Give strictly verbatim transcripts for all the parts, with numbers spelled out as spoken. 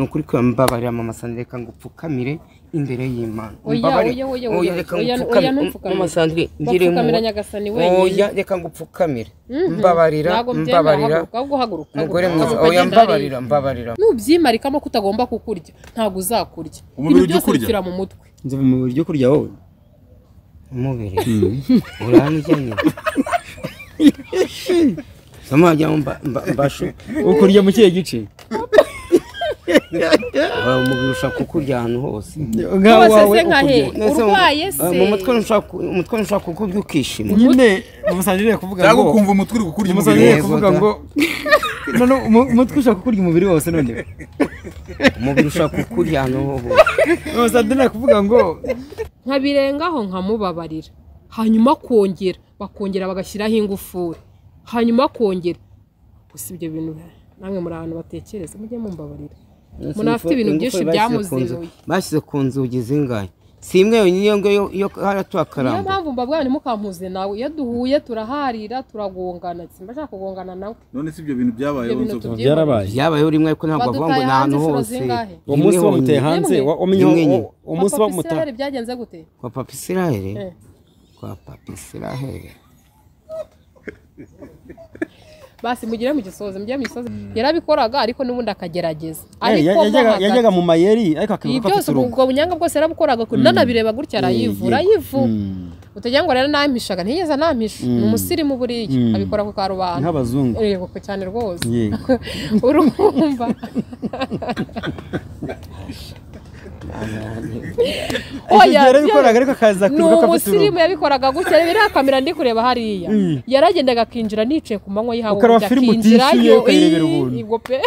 nukuri ko mbabarira mama Sandrine reka ngupfukamire imbere y'Imana mbabarira oya reka ngupfukamire mama Sandrine ngire mu oya reka ngupfukamire mbabarira mbabarira mugore mwiza oya mbabarira mbabarira nubyimarikamo kutagomba kukurya ntago uzakurya ibyo byose mu mutwe nze mu buryo kurya wowe umubiri urangijanye sama ajya mbashu ukurya mu kiye gice umubiri ushaka kukurya ahantu hose mu mutwe ushaka kukurya ukishima nyine umusanjire kuvuga ngo ndagukumva umutwe uri kukurya umusanjire kuvuga ngo none umutwe ushaka kukurya umubiri wose none umubiri ushaka kukurya ahantu hose umusanjire kuvuga ngo nkabirengaho nkamubabarira hanyuma kongera bakongera bagashyiraho ingufuri hanyuma kongera gusa ibyo bintu namwe muri abantu batekereza mujye mumbabarira umuntu afite ibintu byinshi byamuziroye bashyize ku nzugi zingahe simwe yonyine ngo yo haratuakaramba niyo mpamvu mbabwa ni mukampuze nawe iyo duhuye turaharira turagongana simba nshaka kugongana nawe none si ibyo bintu byabaye ubuzo byarabaye yabaye rimwe ariko ntabwo bavuga ngo nahantu hose umunsi bamuteye hanze wamenye umunsi bamuta byagenze gute kwa Papa Israel kwa Papa Israel basi mugire mu gisoze mugire mu gisoze yarabikoraga ariko n'ubundi akagerageza ariko yajyaga mu mayeri ariko akavuga ko byose ubwo bunyanga bwose yarabukoraga ko nanabireba gutya arayivura yivu utagira ngo rero nampishaga ntigeze nampisha umusirimu buriye abikora ku karubanda nk'abazungu yego cyane rwose urumva oya yabikoraga ariko akaza kuruka kapituru umusirimu yabikoraga gutya biri akamera ndi kureba hariya yaragendaga kinjira nicaye ku manywa yihawe kinjirayo ibwo pe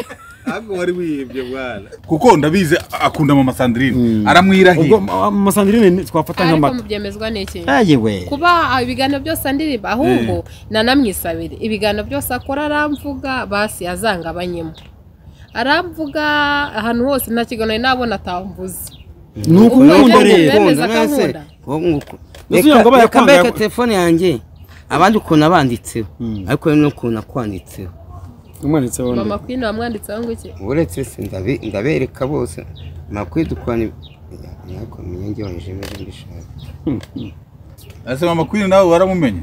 ntabwo wari wiyibye bwana kuko ndabize akunda mama Sandrine aramwirahiye mama Sandrine twafata nk'amata ariko byemezwa n'iki ayewe kuba ibiganiro byose ndirimba ahubwo nanamwisabire ibiganiro byose akora aramvuga basi azanga abanyemo aramvuga ahantu hose nta kiganiro nabona atamvuze nuko nuko reba nase ngo bayakwanga telefone yanjye abandi ukona banditseho ariko no ukona kwanditseho umwanditse wone mama kwino amwanditse wangu iki uretse se ndabe ndabereka bose makwidukwana yako minyenje wanjye meje ndishaka ase mama kwino nawe waramumenye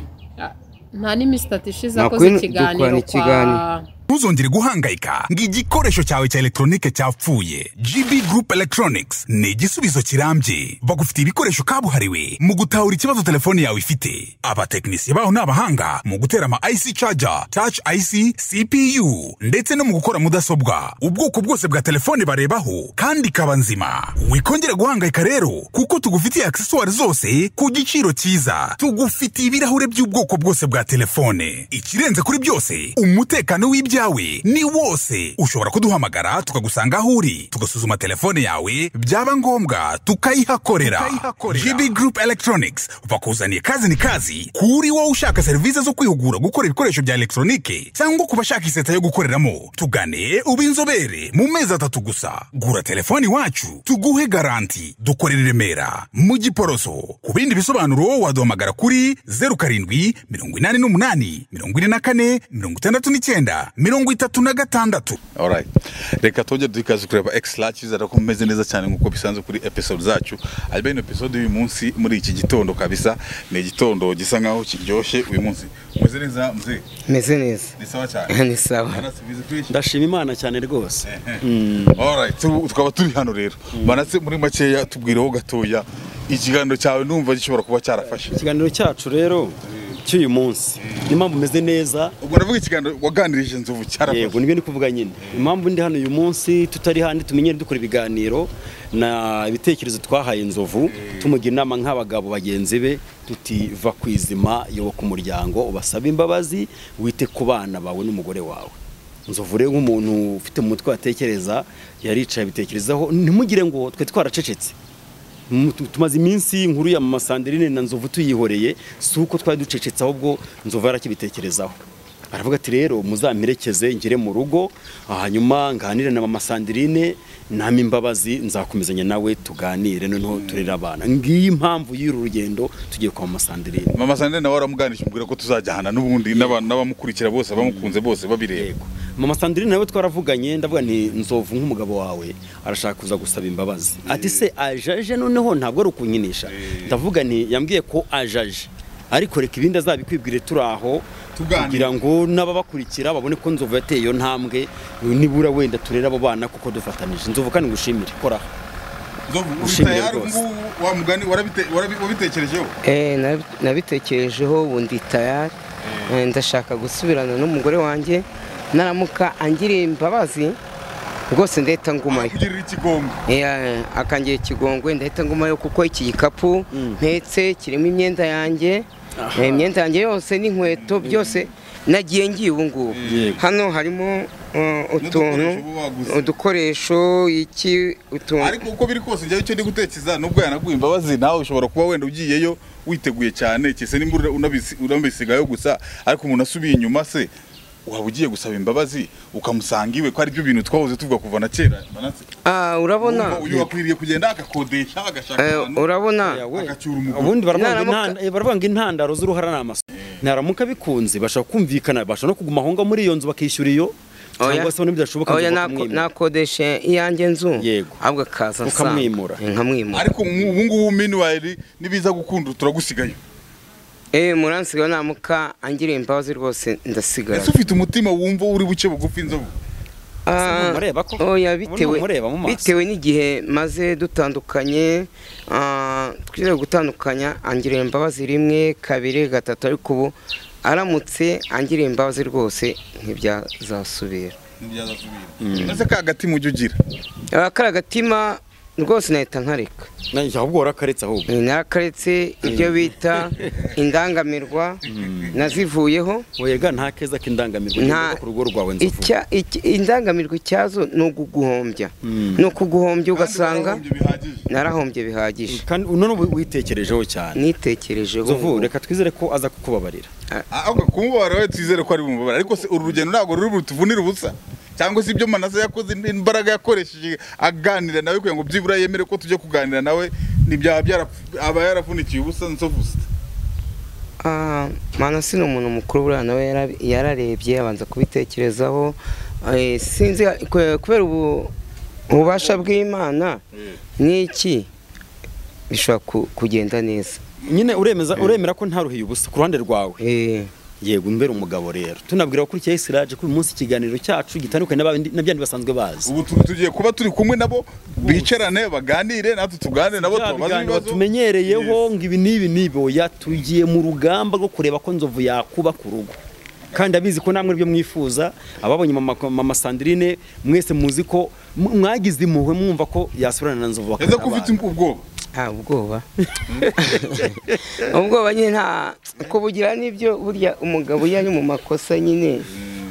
nta ni mistatishiza koze kiganiro kwa ntuzongere guhangayika ng'igikoresho cyawe cya electronique cyapfuye G B Group Electronics ni igisubizo kirambye bagufitiye ibikoresho kabuhariwe mu gutahura ikibazo telefone yawe ifite abatekinisiye baho n'abahanga mu gutera ama I C charger touch I C C P U ndetse no mu gukora mudasobwa ubwoko bwose bwa telefone barebaho kandi ikaba nzima wikongera guhangayika rero kuko tugufitiye accessoires zose ku giciro cyiza tugufitiye ibirahure by'ubwoko bwose bwa telefone ikirenze kuri byose umutekano w'ibya yawe ni wose ushobora kuduhamagara tukagusanga huri tugasuzuma telefone yawe byaba ngombwa tukayihakorera G B Group Electronics bakuzaniye kazi ni kazi kuri wowe ushaka service zo kwihugura gukora ibikoresho bya electronique cyangwa kubashaka iseta yo gukoreramo tugane ubinzobere mu mezi atatu gusa gura telefone wacu tuguhe garanti dukorera Remera mu Giporoso kubindi bisobanuro waduhamagara kuri zero karindwi umunani umunani umunani mirongo ine na kane mirongo itandatu n'icyenda mirongo itatu na gatandatu. Alright. Reka tujye dukaza kureba X-Large zara kumeze neza cyane nkuko bisanzwe kuri episode zacu. Alba ino episode uyu munsi muri iki gitondo kabisa ni gitondo gisa nkaho kiryoshye uyu munsi. Meze neza mze. Meze neza. Ni sawa cyane. Ni sawa. Ndashima Imana cyane rwose. Alright, tukaba turi hano rero. Banatse muri makeya tubwireho gatoya ikiganiro cyawe numva gishobora kuba cyarafashe. Ikiganiro cyacu rero cy'uyu munsi impamvu meze neza ubwo navuga ikiganiro waganirije nzuvu cyarafashe yego nibyo nikuvuga nyine impamvu ndi hano uyu munsi tutari handi tumenyere dukora ibiganiro na ibitekerezo twahaye nzuvu tumugira inama nk'abagabo bagenzi be tuti va kwizima yo ku muryango ubasaba imbabazi wite ku bana bawe n'umugore wawe nzuvu rero umuntu ufite umutwe watekereza yaricaye bitekerezaho ntimugire ngo twe twaracecetse tumaze iminsi inkuru ya mama Sandrine na Nzovu tuyihoreye suko twari ducecetse ahubwo Nzovu arakibitekerezaho aravuga ati rero muzamperekeze ngire mu rugo hanyuma nganire na mama Sandrine nami imbabazi nzakomezanya nawe tuganire noneho turera abana ngiye impamvu y'uru rugendo tugiye kwa mama Sandrine mama Sandrine nawe aramuganishye umbwira ko tuzajyana n'ubundi n'abantu n'abamukurikira bose bamukunze bose babirego Mama Sandrine nawe twaravuganye ndavuga nti nsovu nk'umugabo wawe arashaka kuza gusaba imbabazi. Ati se ajaje noneho ntabwo rukunyinisha. Ndavuga nti yambwiye ko ajaje. Ariko reka ibindi azabikwibwire turaho kugira ngo n'ababakurikira babone ko nzovu yateye yo ntambwe nibura wenda turera abo bana kuko dufatanije. Nzovu kandi ngushimire koraho. Nzovu ushimire rwose. Wa mugani warabitekerejeho? Eh nabitekerejeho ubundi tayari. Ndashaka gusubirana n'umugore wanjye. Naramuka angiriye imbabazi rwose ndahita ngumayo eh akangiye kigongwe ndahita ngumayo kuko iki gikapu ntetse kirimo imyenda yanjye imyenda yanjye yose n'inkweto byose nagiye ngiye ubu ngubu hano harimo utuntu udukoresho iki utuntu ariko uko biri kose njye cyo ndi gutekereza nubwo yanaguye imbabazi nawe ushobora kuba wenda ugiyeyo witeguye cyane kese n'imbure unabisigayo gusa ariko umuntu asubiye inyuma se wabugiye gusaba imbabazi ukamusangiwe ko ari byo bintu twahoze tuvuga kuva na kera ah urabona uyu wakwiriye kugenda akakodesha agashaka urabona agacyura umugore ubundi baravuga intandaro z'uruhara n'amaso naramuka bikunze bashaka kumvikana bashaka no kuguma honga muri iyo nzu bakishyura iyo cyangwa se n'ibidashoboka oya nakodeshe iyanjye nzu ahubwo kaza ukamwimura nkamwimura ariko ubu ngubu minwari nibiza gukunda turagusigaye. Eh muransiga namuka angire imbabazi rwose ndasigara. Ese ufite umutima wumva uri buke bugufi Nzovu? Ah mureba ko oya bitewe bitewe n'igihe maze dutandukanye ah twizeye gutandukanya angire imbabazi rimwe kabiri gatatu ariko ubu aramutse angire imbabazi rwose ntibyazasubira. Ntibyazasubira. Ese kagatima ujye ugira? Akaragatima rwose nahita nkareka. Nanjye ahubwo warakaretsa ahubwo. Nakaretse ibyo bita indangamirwa nazivuyeho. Wega nta keza k'indangamirwa cyo ku rugo rwawe Nzovu. Icya indangamirwa cyazo no kuguhombya. No kuguhombya ugasanga narahombye bihagije. Kandi none witekerejeho cyane. Nitekerejeho. Nzovu reka twizere ko aza kukubabarira. Ahubwo kumubabara we twizere ko ari bumubabara ariko se uru rugendo ntabwo ruri butuvunira ubusa. Cyangwa se ibyo Manase yakoze imbaraga yakoresheje aganira nawe kugira ngo byibura yemere ko tujye kuganira nawe nibya byaraba yarafunikiye ubusa Nzovu. Ah Manase ni umuntu mukuru bura nawe yararebye abanza kubitekerezaho sinzi kubera ubu ububasha bw'Imana n'iki bishobora kugenda neza. Nyine uremeza uremera ko ntaruhiye ubusa ku ruhande rwawe. Eh yego mbere umugabo rero tunabwira ko kuri Isiraje ku munsi kiganiro cyacu gitandukanye n'abandi n'abyandi basanzwe bazi ubu tugiye kuba turi kumwe nabo bicerane baganire natwe tuganire nabo tubabaze tumenyereyeho ngo ibi nibi nibo yatugiye mu rugamba rwo kureba ko Nzovu yakuba ku rugo kandi abizi ko namwe byo mwifuza ababonye mama mama Sandrine mwese muzi ko mwagize impuhwe mwumva ko yasurana na Nzovu bakaba yego ufite ubwoba ah ubwoba ubwoba nyine nta ko bugira nibyo burya umugabo yari mu makosa nyine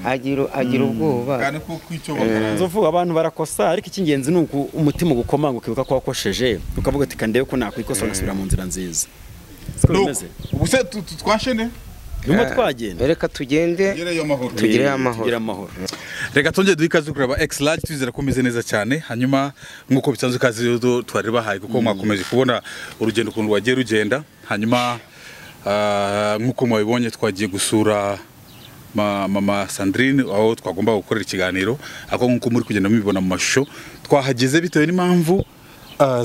agira agira ubwoba kandi ko kwicobora Nzovu abantu barakosa ariko ikingenzi nuko umutima gukomanga ukibuka ko wakosheje ukavuga ati kandewe ko nakwikosa ngasubira mu nzira nziza ubuse twashene nyuma twagenda reka tugende tugire amahoro. Reka tonje duikaze kureba X large twizera komeze neza cyane hanyuma nkuko bisanzwe kazi yo twari bahaye kuko mwakomeje kubona urugendo kuntu wagiye rugenda hanyuma nkuko mwabibonye twagiye gusura mama Sandrine aho twagomba gukorera ikiganiro ako nkuko muri kugenda mubibona mu mashusho twahageze bitewe n'impamvu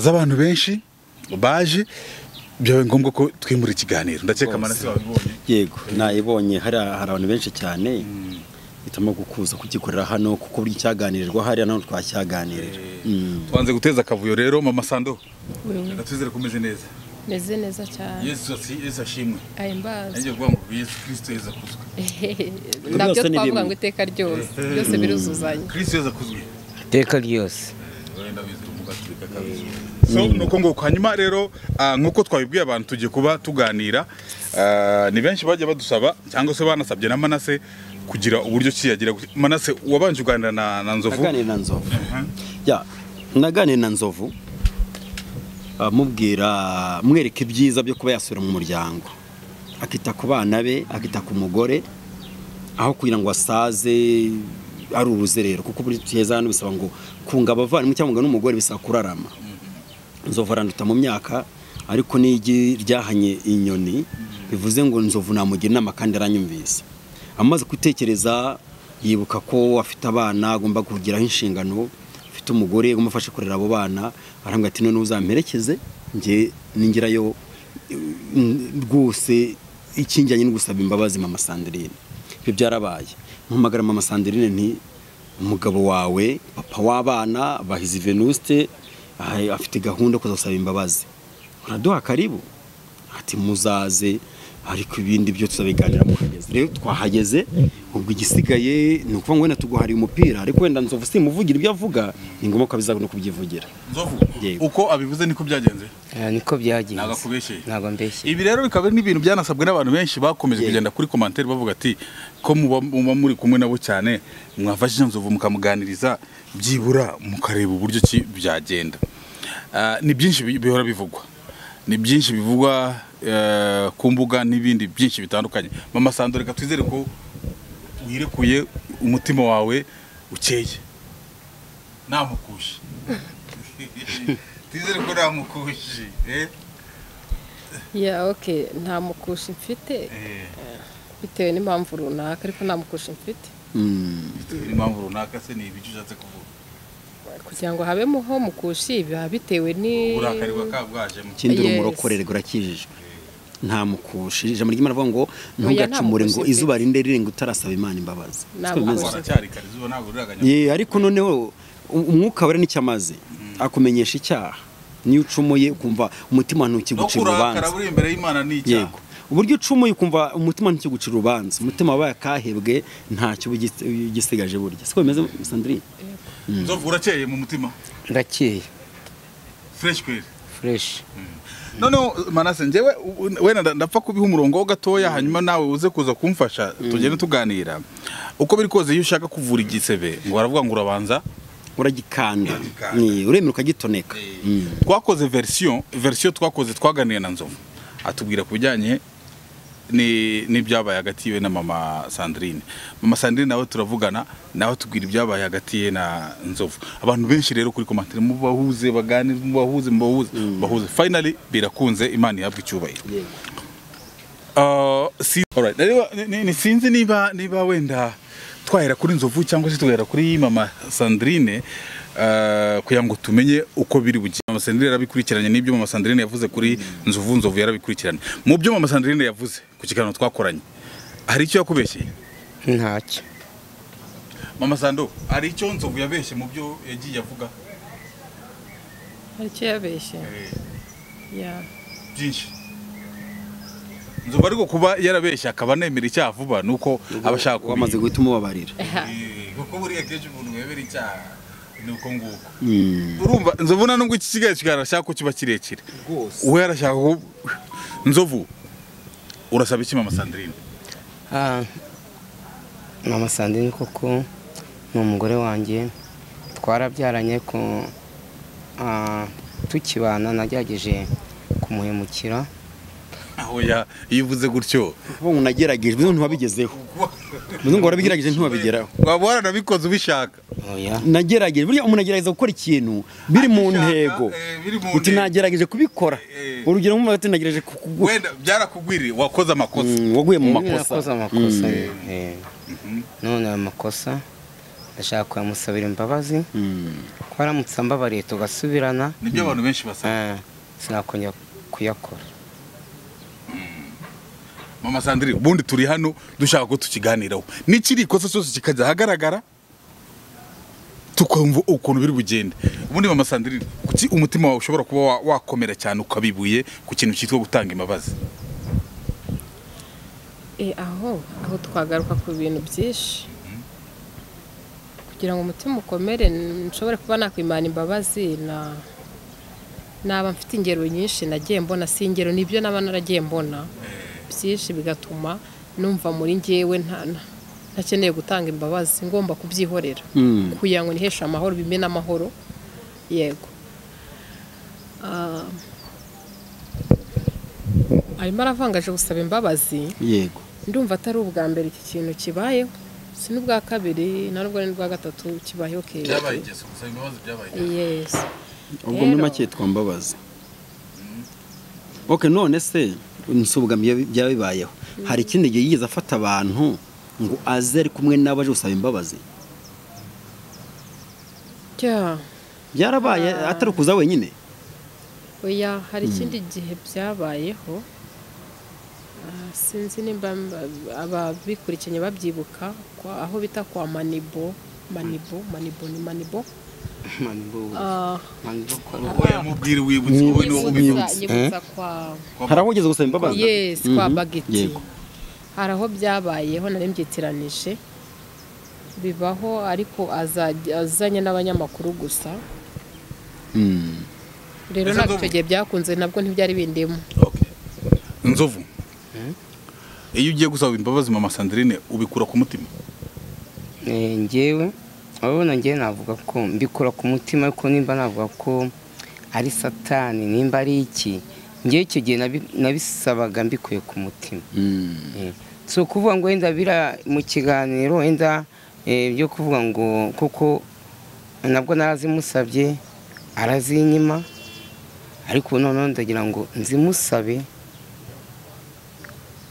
z'abantu benshi baje byawe ngombwa ko twimura ikiganiro ndakeka Manase wabibonye yego nayibonye hari abantu benshi cyane itama gukuza kugikorera hano kuko buri cyaganirirwa hari nano twacyaganirira twanze guteza akavuyo rero mama Sando natuzere kumeze neza meze neza cyane Yesu Yesu ashimwe ayimbaza nje kuvuga ngo Yesu Kristo yeza kuzwa ndabyo twavuga ngo iteka ryose byose biruzuzanye Kristo yeza kuzwa iteka ryose wenda bizumuga tureka kabiri so nuko ngo kwanyuma rero nkuko twabibwiye abantu tugiye kuba tuganira ni benshi bajya badusaba cyangwa se banasabye na Manase kugira uburyo kiyagira Manase wabanje uganira na na Nzovu naganira na Nzovu ya naganira na Nzovu amubwira mwereka ibyiza byo kuba yasura mu muryango akita ku bana be akita ku mugore aho kugira ngo asaze ari uruzerero kuko buri cyeza hano bisaba ngo kunga abavandimwe cyangwa n'umugore bisaba kurarama Nzovu aranduta mu myaka ariko n'igi ryahanye inyoni bivuze ngo Nzovu namugira inama kandi aranyumvise amaze gutekereza yibuka ko afite abana agomba kugiraho inshingano, afite umugore umufasha kurera abo bana, arambwira ati none uzamperekeze nge ningirayo rwose ikinjyanye no gusaba imbabazi mama Sandrine. Ibyo byarabaye mpamagara mama Sandrine nti umugabo wawe papa w'abana bahizi Venuste afite gahunda kuzasaba imbabazi, uraduha karibu ati muzaze ariko ibindi byo tuzabiganira mukageze. Rero twahageze ubwo igisigaye nuko ngo na tuguhari umupira ariko wenda nzovu simuvugira ibyo avuga ningomo kabiza no kubyivugira. Nzovu uko abivuze niko byagenze niko byagenze nagakubeshye nago mbeshye. Ibi rero bikabe n'ibintu byanasabwe n'abantu benshi bakomeje kugenda kuri commentaire bavuga ati ko muba muri kumwe nabo cyane mwafashije Nzovu mukamuganiriza byibura mukareba uburyo ki byagenda. Ni byinshi bihora bivugwa, ni byinshi bivugwa ku mbuga n'ibindi byinshi bitandukanye. Mama Sandro reka twizere ko wirekuye umutima wawe ukeye namukushe. Twizere ko namukushe eh ya okay namukushe mfite bitewe n'impamvu runaka ariko namukushe mfite mm impamvu runaka se ni ibijyatse kuvuga kugira ngo habe muho mukushi biba bitewe ni urakari wakabwaje mu kindi rumurokorerwa urakijijwe nta mukushi ijambo ry'Imana ngo ntugacumure ngo izuba rinde rirenga utarasaba Imana imbabazi. Ye ariko noneho umwuka wera n'icyamaze akumenyesha icyaha ni ucumuye ukumva umutima ntukigucira urubanza. Uburyo ucumuye ukumva umutima ntukigucira urubanza, umutima wabaye kahebwe ntacyo ugisigaje burya. Siko bimeze Sandrine? Nzovu urakeye mu mutima? Urakeye. Fresh kweli. Fresh. No no Manase njewe wena ndapfa kubiha umurongo gatoya hanyuma nawe uze kuza kumfasha tugene tuganira. Uko biri koze iyo ushaka kuvura igisebe ngo baravuga ngo urabanza uragikanda. Ni uremera ukagitoneka. Twakoze version version twakoze twaganiye na Nzovu. Atubwira kubijyanye ni ni byabaye hagatiwe na mama Sandrine. Mama Sandrine nawe turavugana nawe tubwira ibyabaye hagatiye na Nzovu. Abantu benshi rero kuri commentaire mu bahuze baganira mu bahuze mu bahuze bahuze finally birakunze Imana yabwo icyubahiro. Ah si alright ni sinzi niba niba wenda twahera kuri Nzovu cyangwa se tugahera kuri mama Sandrine kugira ngo tumenye uko biri bugiye. Mama Sandrine yarabikurikiranye n'ibyo mama Sandrine yavuze kuri Nzovu, Nzovu yarabikurikiranye. Mu byo mama Sandrine yavuze ku kiganiro twakoranye hari icyo yakubeshye? Ntacyo. Mama Sando hari icyo Nzovu yabeshye mu byo yagiye avuga? Hari icyo yabeshye ya byinshi. Nzovu ariko kuba yarabeshye akaba nemera icyaha vuba nuko abashaka kwamaze guhita umubabarira kuko buriya keje umuntu webera icyaha nuko nguko urumva Nzovu na nubwo iki kigaye kigarashaka ko kiba kirekire rwose we yarashaka. Nzovu urasaba iki mama Sandrine? Ah mama Sandrine koko n'umugore wanjye twarabyaranye ko ah tukibana najyageje kumuhemukira aho ya yivuze gutyo ubwo nagerageje n'intu wabigezeho n'intu ngo warabigerageje n'intu wabigeraho waba waranabikoze ubishaka. Oya nagerageje buriya umuntu agerageza gukora ikintu biri mu ntego uti nagerageje kubikora urugero nk'umuntu ati nagerageje wenda byarakugwiriye wakoze amakosa waguye mu makosa wakoze amakosa eh none amakosa ndashaka kuyamusabira imbabazi ko aramutse mbabariye tugasubirana nibyo abantu benshi basaba sinakongera kuyakora. Mama Sandrine ubundi turi hano dushaka ko tukiganiraho n'ikiri kosa cyose kikaza hagaragara tukumva ukuntu biri bugende. Ubundi mama Sandrine kuki umutima wawe ushobora kuba wakomera cyane ukabibuye ku kintu cyitwa gutanga imbabazi? Eh aho aho twagaruka ku bintu byinshi kugira ngo umutima ukomere nshobora kuba nakwimana imbabazi na naba mfite ingero nyinshi nagiye mbona si ingero nibyo nabana naragiye mbona byinshi bigatuma numva muri ngewe ntana nakeneye gutanga imbabazi ngomba kubyihorera kuyango nihesha amahoro bimena amahoro. Yego ah arimara avangaje gusaba imbabazi yego ndumva atari ubwa mbere iki kintu kibayeho sinubwa kabiri na nubwo n'ubwa gatatu kibayeho kera byabaye igeze gusaba imbabazi byabaye. Yes ubwo nyuma cyitwa mbabazi. Okay none se nsubugamiye byabibayeho hari ikindi gihe yigeze afata abantu ngo azere kumwe n'abaje usaba imbabazi. Cya byarabaye atari kuza wenyine. Oya hari ikindi gihe byabayeho. Sinzi nimba ababikurikiranye babyibuka aho bita kwa Manibo, Manibo, Manibo ni Manibo. Harahugeze gusaba imbabazi. Yes, kwa Bagiti. Haraho byabayeho narembyitiranije bibaho ariko azanye n'abanyamakuru gusa. Mm. Rero nakutegeye byakunze nabwo ntibyari bindemo. Okay. Nzovu. Iyo ugiye gusaba imbabazi mama Sandrine ubikura ku mutima. Eh njewe abona ngiye navuga ko mbikura ku mutima ko nimba navuga ko ari satani nimba ari iki. Ngiye icyo gihe nabisabaga mbikuye ku mutima. Mm. So kuvuga ngo enda bira mu kiganiro enda byo kuvuga ngo kuko nabwo narazimusabye arazinyima ariko none ndagira ngo nzimusabe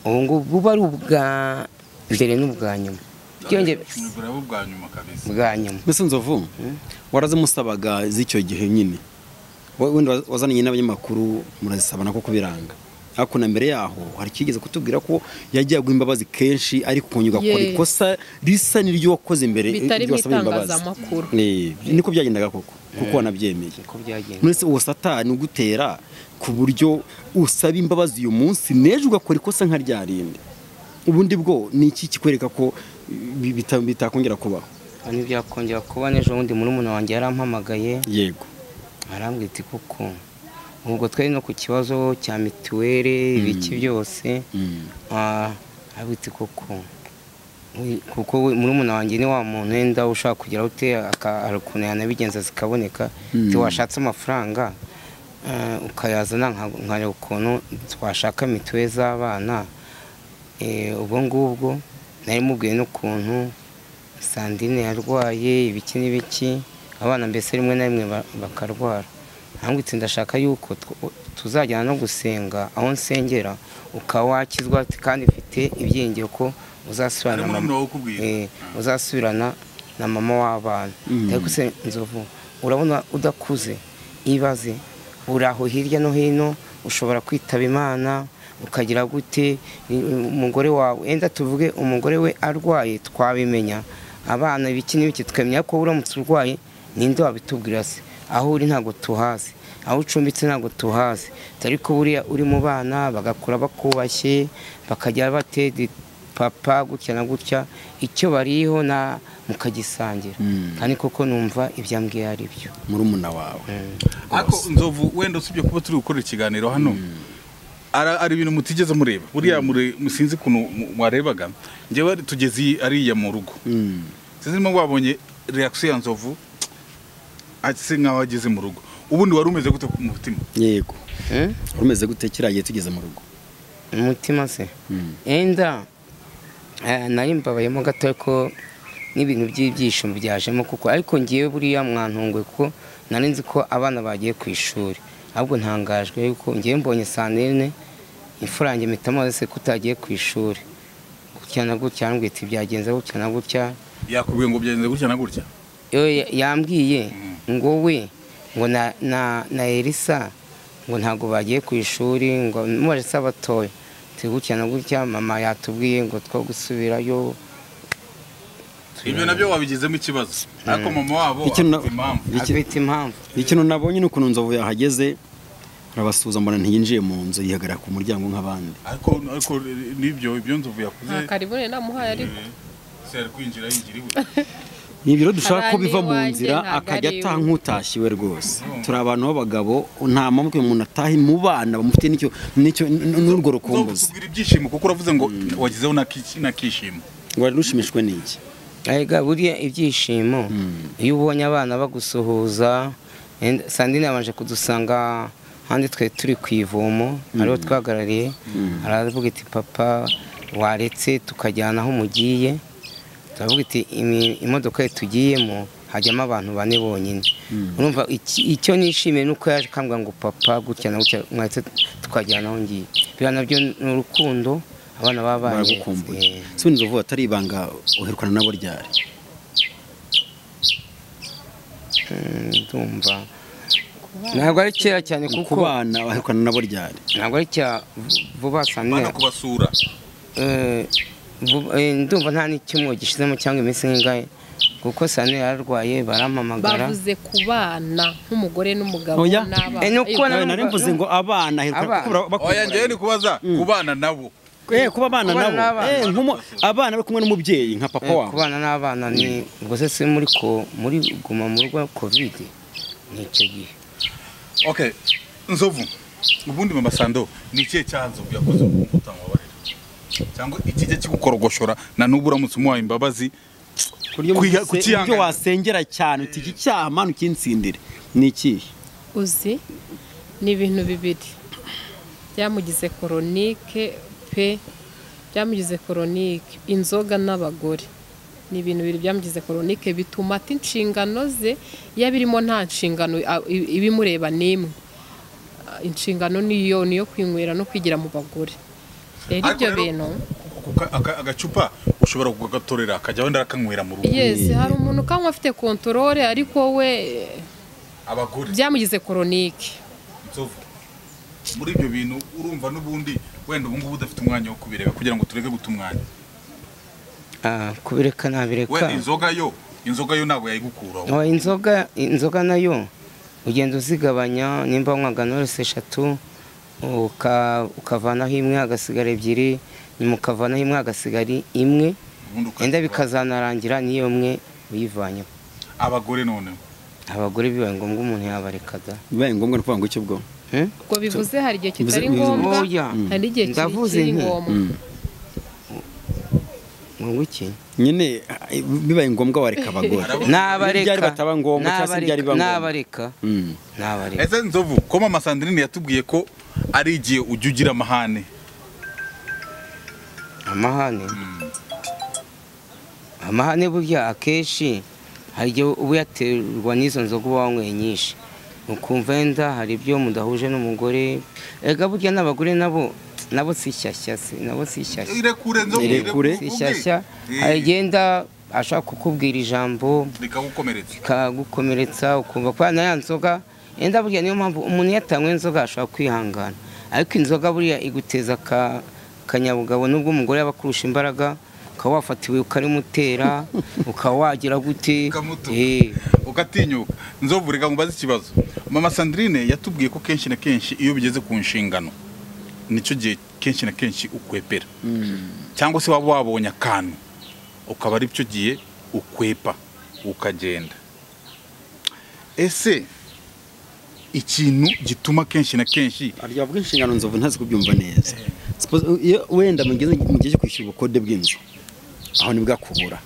ngo buba rubwa mbere n'ubwanyuma cyonje ubwanyuma kabisa ubwanyuma bese Nzovu warazimusabaga z'icyo gihe nyine wenda wazanye n'abanyamakuru murazisabana ko kubiranga ako na mbere yaho hari kigeze kutubwira ko yagiye agwa imbabazi kenshi ari kunyuga ko ikosa risa niryo wakoze imbere basaba imbabazi niko byagendaga koko kuko wanabyemeye ko byagenda mwese uwo satani ugutera ku buryo usaba imbabazi uyu munsi neje ugakora ikosa nka ryarinde ubundi bwo niki kikwereka ko bitakongera kubaho ari byakongera kuba neje ubundi muri umuntu wanjye yarampamagaye yego arambwita koko ubwo twari no ku kibazo cya mituwere ibiki byose ah abiti koko kuko murumuna wanjye ni wa muntu wenda ushaka kugira ute akarukunana nabigenza zikaboneka ti washatse amafaranga ukayazana nka ukuntu twashaka mituwe z'abana eh ubwo ngubwo nari mubwiye no kuntu Sandine yarwaye ibiki n'ibiki abana mbese rimwe na rimwe bakarwara hangutse ndashaka yuko tuzajyana no gusenga aho nsengera ukawakizwa kandi ifite ibyingiye ko uzasubirana mama eh uzasubirana na mama w'abana ariko se Nzovu urabona udakuze ibaze uraho hirya no hino ushobora kwitaba Imana ukagira gute umugore wawe enda tuvuge umugore we arwaye twabimenya abana biki n'ibiki tukamenya ko uramutse urwaye ninde wabitubwira se aho uri ntago tuhazi aho ucumbitse ntago tuhazi tari ko buriya uri mu bana bagakura bakubashye bakajya batedi papa gutya na gutya icyo bariho na mukagisangira kandi koko numva ibyambwiye ari byo muri umuna wawe ako Nzovu wenda usibye kuba turi gukora ikiganiro hano ari ibintu mutigeze mureba buriya muri musinzi kuno mwarebaga ngewe tugeze ariya mu rugo sizimo wabonye reaction ya Nzovu atse nka wageze mu rugo ubundi warumeze gute ku mutima yego eh warumeze gute kiragiye tugeze mu rugo umutima se enda nari mbabayemo gato ko n'ibintu by'ibyishimo byajemo kuko ariko ngiye buriya mwantungwe ko nari nzi ko abana bagiye ku ishuri ahubwo ntangajwe yuko ngiye mbonye Sandine ifurange mitamaze se kutagiye ku ishuri gutya na gutya ngwita ibyagenze gutya na gutya yakubwiye ngo byagenze gutya na gutya yambwiye ngo we ngo na na Elisa ngo ntago bagiye ku ishuri ngo mubaje sabatoye tigucya na gutya mama yatubwiye ngo two gusubirayo ibyo nabyo wabigezemo ikibazo ariko mama wabo afite impamvu ikintu nabonye n'ukuntu Nzovu yahageze arabasuza mbona ntiyinjiye mu nzu yihagara ku muryango nk'abandi ariko ariko nibyo ibyo Nzovu yakuze akaribone namuhaye ariko se ari kwinjira yingiriwe nibiro dushaka ko biva mu nzira akajya tankutashyiwe rwose turabantu b'abagabo nta mpamvu umuntu atahi mu bana bamufite n'icyo n'icyo n'urwo rukumbuzi kugira ibyishimo kuko uravuze ngo wagizeho nakishimo wari rushimishwe n'iki ayega buriya ibyishimo iyo ubonye abana bagusuhuza Sandine yabanje kudusanga handi twe turi ku ivomo ariho twagarariye aravuga ati papa waretse tukajyana aho mugiye tavuga iti imodoka yatugiyemo hajyamo abantu bane bonyine urumva icyo nishimiye nuko yaje kambwa ngo papa gutya na gutya mwatse tukajyana aho ngiye bya nabyo n'urukundo abana babaye si nzovuga atari ibanga uherukana nabo ryari ndumva ntabwo ari kera cyane kuko bana baherukana nabo ryari ntabwo ari cya vuba cyane bana kubasura eh ndumva nta n'ikimwe gishizemo cyangwa iminsi ngingaye kuko sane yararwaye baramamagara bavuze kubana nk'umugore n'umugabo n'abana enyo kubana nari mvuze ngo abana oya ngiye ni kubaza kubana nabo eh kuba abana nabo eh nkumo abana bari kumwe n'umubyeyi nka papa wawe kubana n'abana ni ubwo se se muri ko muri guma mu rwa covid n'icyo gihe okay nzovu ubundi mama Sando ni cye cyanzo byakoze umutango wabarera cyangwa ikije cy'ukorogoshora na nubura mutsumuwa imbabazi kuryo wasengera cyane uti iki cyamanu kinsindire ni ikihe uzi ni ibintu bibiri byamugize chronique pe byamugize chronique inzoga n'abagore ni ibintu bibiri byamugize chronique bituma ati inshingano ze yabirimo nta nshingano ibimureba nimwe inshingano niyo niyo kwinywera no kwigira mu bagore rero ibyo bintu agacupa ushobora kugatorera akajya wenda akanywera mu rugo yes hari umuntu kanwa afite control ariko we abagore byamugize chronique muri ibyo bintu urumva n'ubundi wenda ubu ngubu udafite umwanya wo kubireka kugira ngo tureke gutumwanya ah kubireka nabireka we inzoga yo inzoga yo ntabwo yayigukuraho no inzoga inzoga nayo ugenda uzigabanya nimba nkagano rese eshatu ukavanaho imwe hagasigara ebyiri nimukavanaho imwe hagasigari imwe enda bikazanarangira niyo mwe uyivanyeho abagore none abagore bibaye ngombwa umuntu yabarekada bibaye ngombwa no kwanga cy'ubwo ubwo bivuze hari igihe kitari ngombwa hari igihe kitari ngombwa mwuki nyine bibaye ngombwa wareka abagore nabareka byari bataba ngombwa cyase byari bangwa nabareka nabareka ese nzovu ko mama Sandrine yatubwiye ko ari igiye ujugira amahane amahane amahane burya akeshi hari igihe ubu yaterwa n'izo nzoga wanywe nyinshi ukumva enda hari ibyo mudahuje n'umugore ega burya n'abagore nabo nabo si shyashya se nabo si shyashya irekure nzo irekure si shyashya agenda ashaka kukubwira ijambo bikagukomeretsa bikagukomeretsa ukumva kwa naya nzoga enda burya niyo mpamvu umuntu yatanywe inzoga ashaka kwihangana ariko inzoga burya iguteza ka kanyabugabo nubwo umugore yabakurusha imbaraga ukawafatiwe ukarimutera ukawagira gute eh ukatinyuka nzovu reka ngo bazi ikibazo mama Sandrine yatubwiye ko kenshi na kenshi iyo bigeze ku nshingano nico gihe kenshi na kenshi ukwepera cyangwa se waba wabonye akantu ukaba ari byo giye ukwepa ukagenda ese ikintu gituma kenshi na kenshi aryavuga inshingano nzovu ntazi kubyumva neza wenda mugeze mu gihe cyo kwishyura ubukode bw'inzu aho nibwa kubura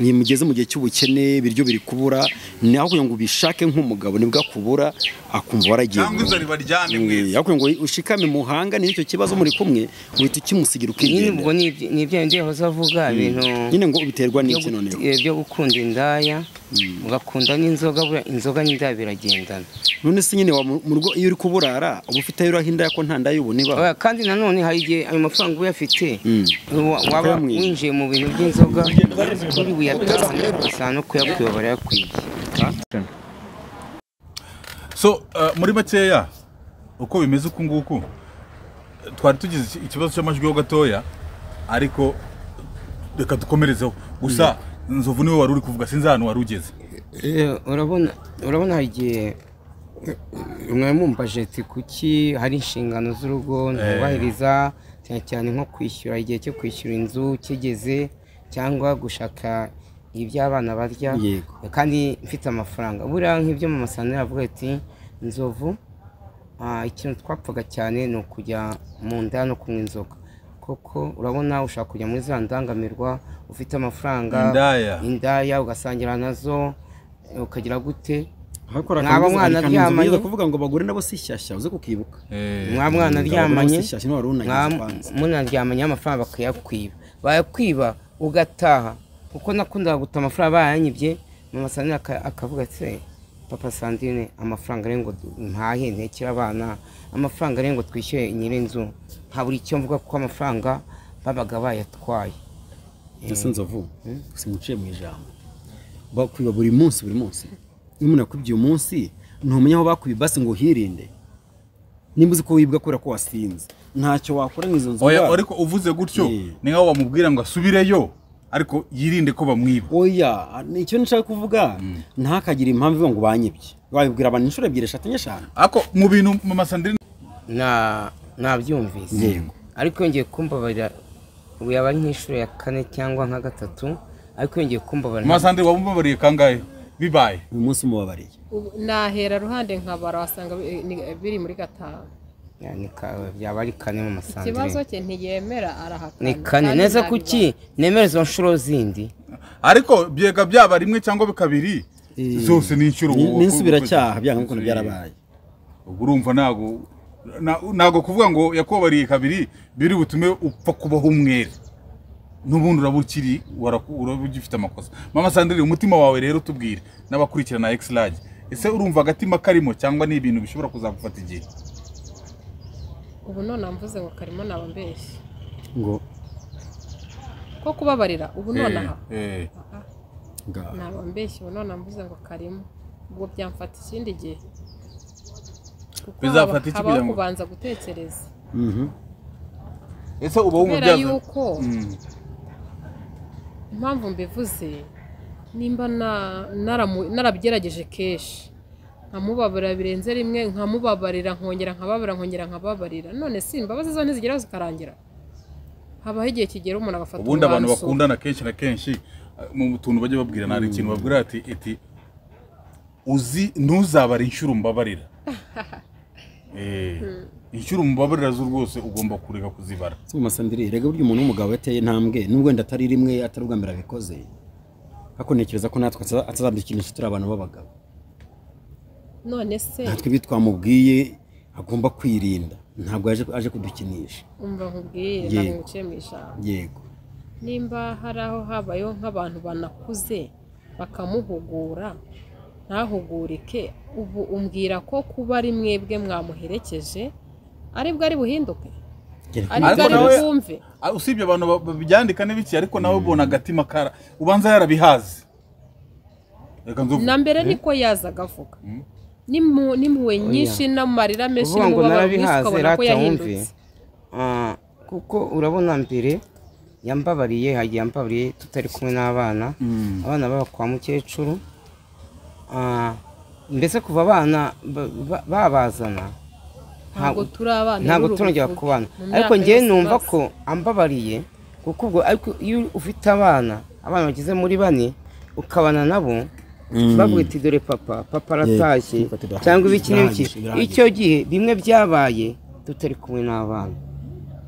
ni mugeze mu gihe cy'ubukene biryo biri kubura naho kugira ngo ubishake nk'umugabo nibwa kubura akumva waragiye cyangwa izo ribaryame mwiza yakuye ngo ushikame muhanga n'icyo kibazo muri kumwe uhita kimusigira ukigenda nibwo ni ibyo ngiye hoza avuga ibintu nyine ngo ubiterwa n'iki none byo gukunda indaya ugakunda n'inzoga inzoga n'indaya biragendana none se nyine mu rugo iyo uri kuburara uba ufite ayo rahinda yako ntanda yubone ba kandi nanone hari igihe ayo mafaranga uba yafite waba winjiye mu bintu by'inzoga kuri so muri makeya uko bimeze uku nguku twari tugize ikibazo cy'amajwi yo gatoya ariko reka dukomerezeho gusa nzovu niwe wari uri kuvuga sinzi ahantu wari ugeze urabona urabona hari igihe umwe mumbaje ati kuki hari inshingano z'urugo ntubahiriza cyane cyane nko kwishyura igihe cyo kwishyura inzu kigeze cyangwa gushaka iby'abana barya kandi mfite amafaranga buriya nk'ibyo mama Sandrine avuga ati nzovu ikintu twapfaga cyane ni ukujya mu nda no kunywa inzoga koko urabona ushaka kujya muri za ndangamirwa ufite amafaranga indaya ugasangira nazo ukagira gute mwaba mwana aryamanye kuvuga ngo bagure nabo si shyashya uze kukibuka mwaba mwana aryamanye munaryamanye amafaranga bakayakwiba bayakwiba ugataha kuko nakundaga guta amafaranga bayanyibye mama Sandrine akavuga ati papa Sandrine amafaranga arengo mpahe ntekera abana amafaranga arengo twishyuye nyiri inzu nta buri icyo mvuga kuko amafaranga babaga bayatwaye. Ese Nzovu simuciye mu ijambo bakwiba buri munsi buri munsi n'umuntu akubye umunsi ntumenya aho bakubibase ngo hirinde nimba uzi ko wibwa kora ko wasinze ntacyo wakora n'izo nzovu. Oya ariko uvuze gutyo ni nkaho bamubwira ngo asubireyo ariko yirinde ko bamwiba. Oya nicyo nshaka kuvuga ntakagira impamvu ngo banyibye babibwira abantu inshuro ebyiri eshatu nyeshanu ako mu bintu mu masandire na nabyumvise ariko ngiye kumbabarira uyaba nk'inshuro ya kane cyangwa nka gatatu ariko ngiye kumbabarira. Mu masandire wabumbabariye kangahe bibaye uyu munsi mubabariye? Nahera ruhande nkabara wasanga biri muri gatanu yabari kane mu masandire. Ikibazo cye ntiyemera arahakana. Ni kane neza kuki nemereza inshuro zindi ariko byega byaba rimwe cyangwa bikabiri zose ni inshuro n'isubira cyaha byanga ngo byarabaye. Ubwo urumva nago nago kuvuga ngo yakobariye kabiri biri butume upfa kubaho umwere n'ubundi urabukiri warabugifite amakosa. Mama Sandrine umutima wawe rero tubwire n'abakurikirana X-Large ese urumva agatima karimo cyangwa ni ibintu bishobora kuzagufata igihe? Ubu none amvuze ngo karimo nabambeshye ngo ko kubabarira ubu none aha eh nabambeshye ubu none amvuze ngo karimo ubwo byamfata ikindi gihe bizafata iki kugira ngo kubanza gutekereza. Mhm ese uba wumubyaza yuko impamvu mbivuze nimba narabigerageje keshi nkamubabara birenze rimwe nkamubabarira nkongera nkababara nkongera nkababarira none simbabaze zo ntizigera zikarangira habaho igihe kigera umuntu agafata ubundi abantu bakundana kenshi na kenshi mu tuntu bajye babwira nari ikintu babwira ati iti uzi ntuzabara inshuro mbabarira eh inshuro mbabarira zo rwose ugomba kureka kuzibara. Mu masandire rega buryo umuntu umugabo yateye ntambwe nubwo ndatari rimwe atarugambira bikoze akonekereza ko natwe atazabyikinisha turi abantu babagabo none se natwe bitwamubwiye agomba kwirinda ntabwo aje aje kudukinisha. Umva nkubwiye ntabwo ngucemisha. Yego nimba haraho habayo nk'abantu banakuze bakamuhugura ntahugurike ubu umbwira ko kuba ari mwebwe mwamuherekeje aribwo ari buhinduke ariko nawe usibye abantu babyandika n'ibiki ariko nawe ubona agatima kara ubanza yarabihaze na mbere niko yazaga avuga nimuwe nyinshi n'amarira menshi n'ubababisukabona ko yahindutse kuko urabona mbere yambabariye hagiye yambabariye tutari kumwe n'abana abana baba kwa mukecuru mbese kuva abana babazana ntabwo turi abana ntabwo turongera kubana ariko ngewe numva ko ambabariye kuko ubwo ariko iyo ufite abana abana bageze muri bane ukabana nabo bagwita dore papa papa ratashye cyangwa ibiki n'ibiki icyo gihe bimwe byabaye tutari kumwe n'abana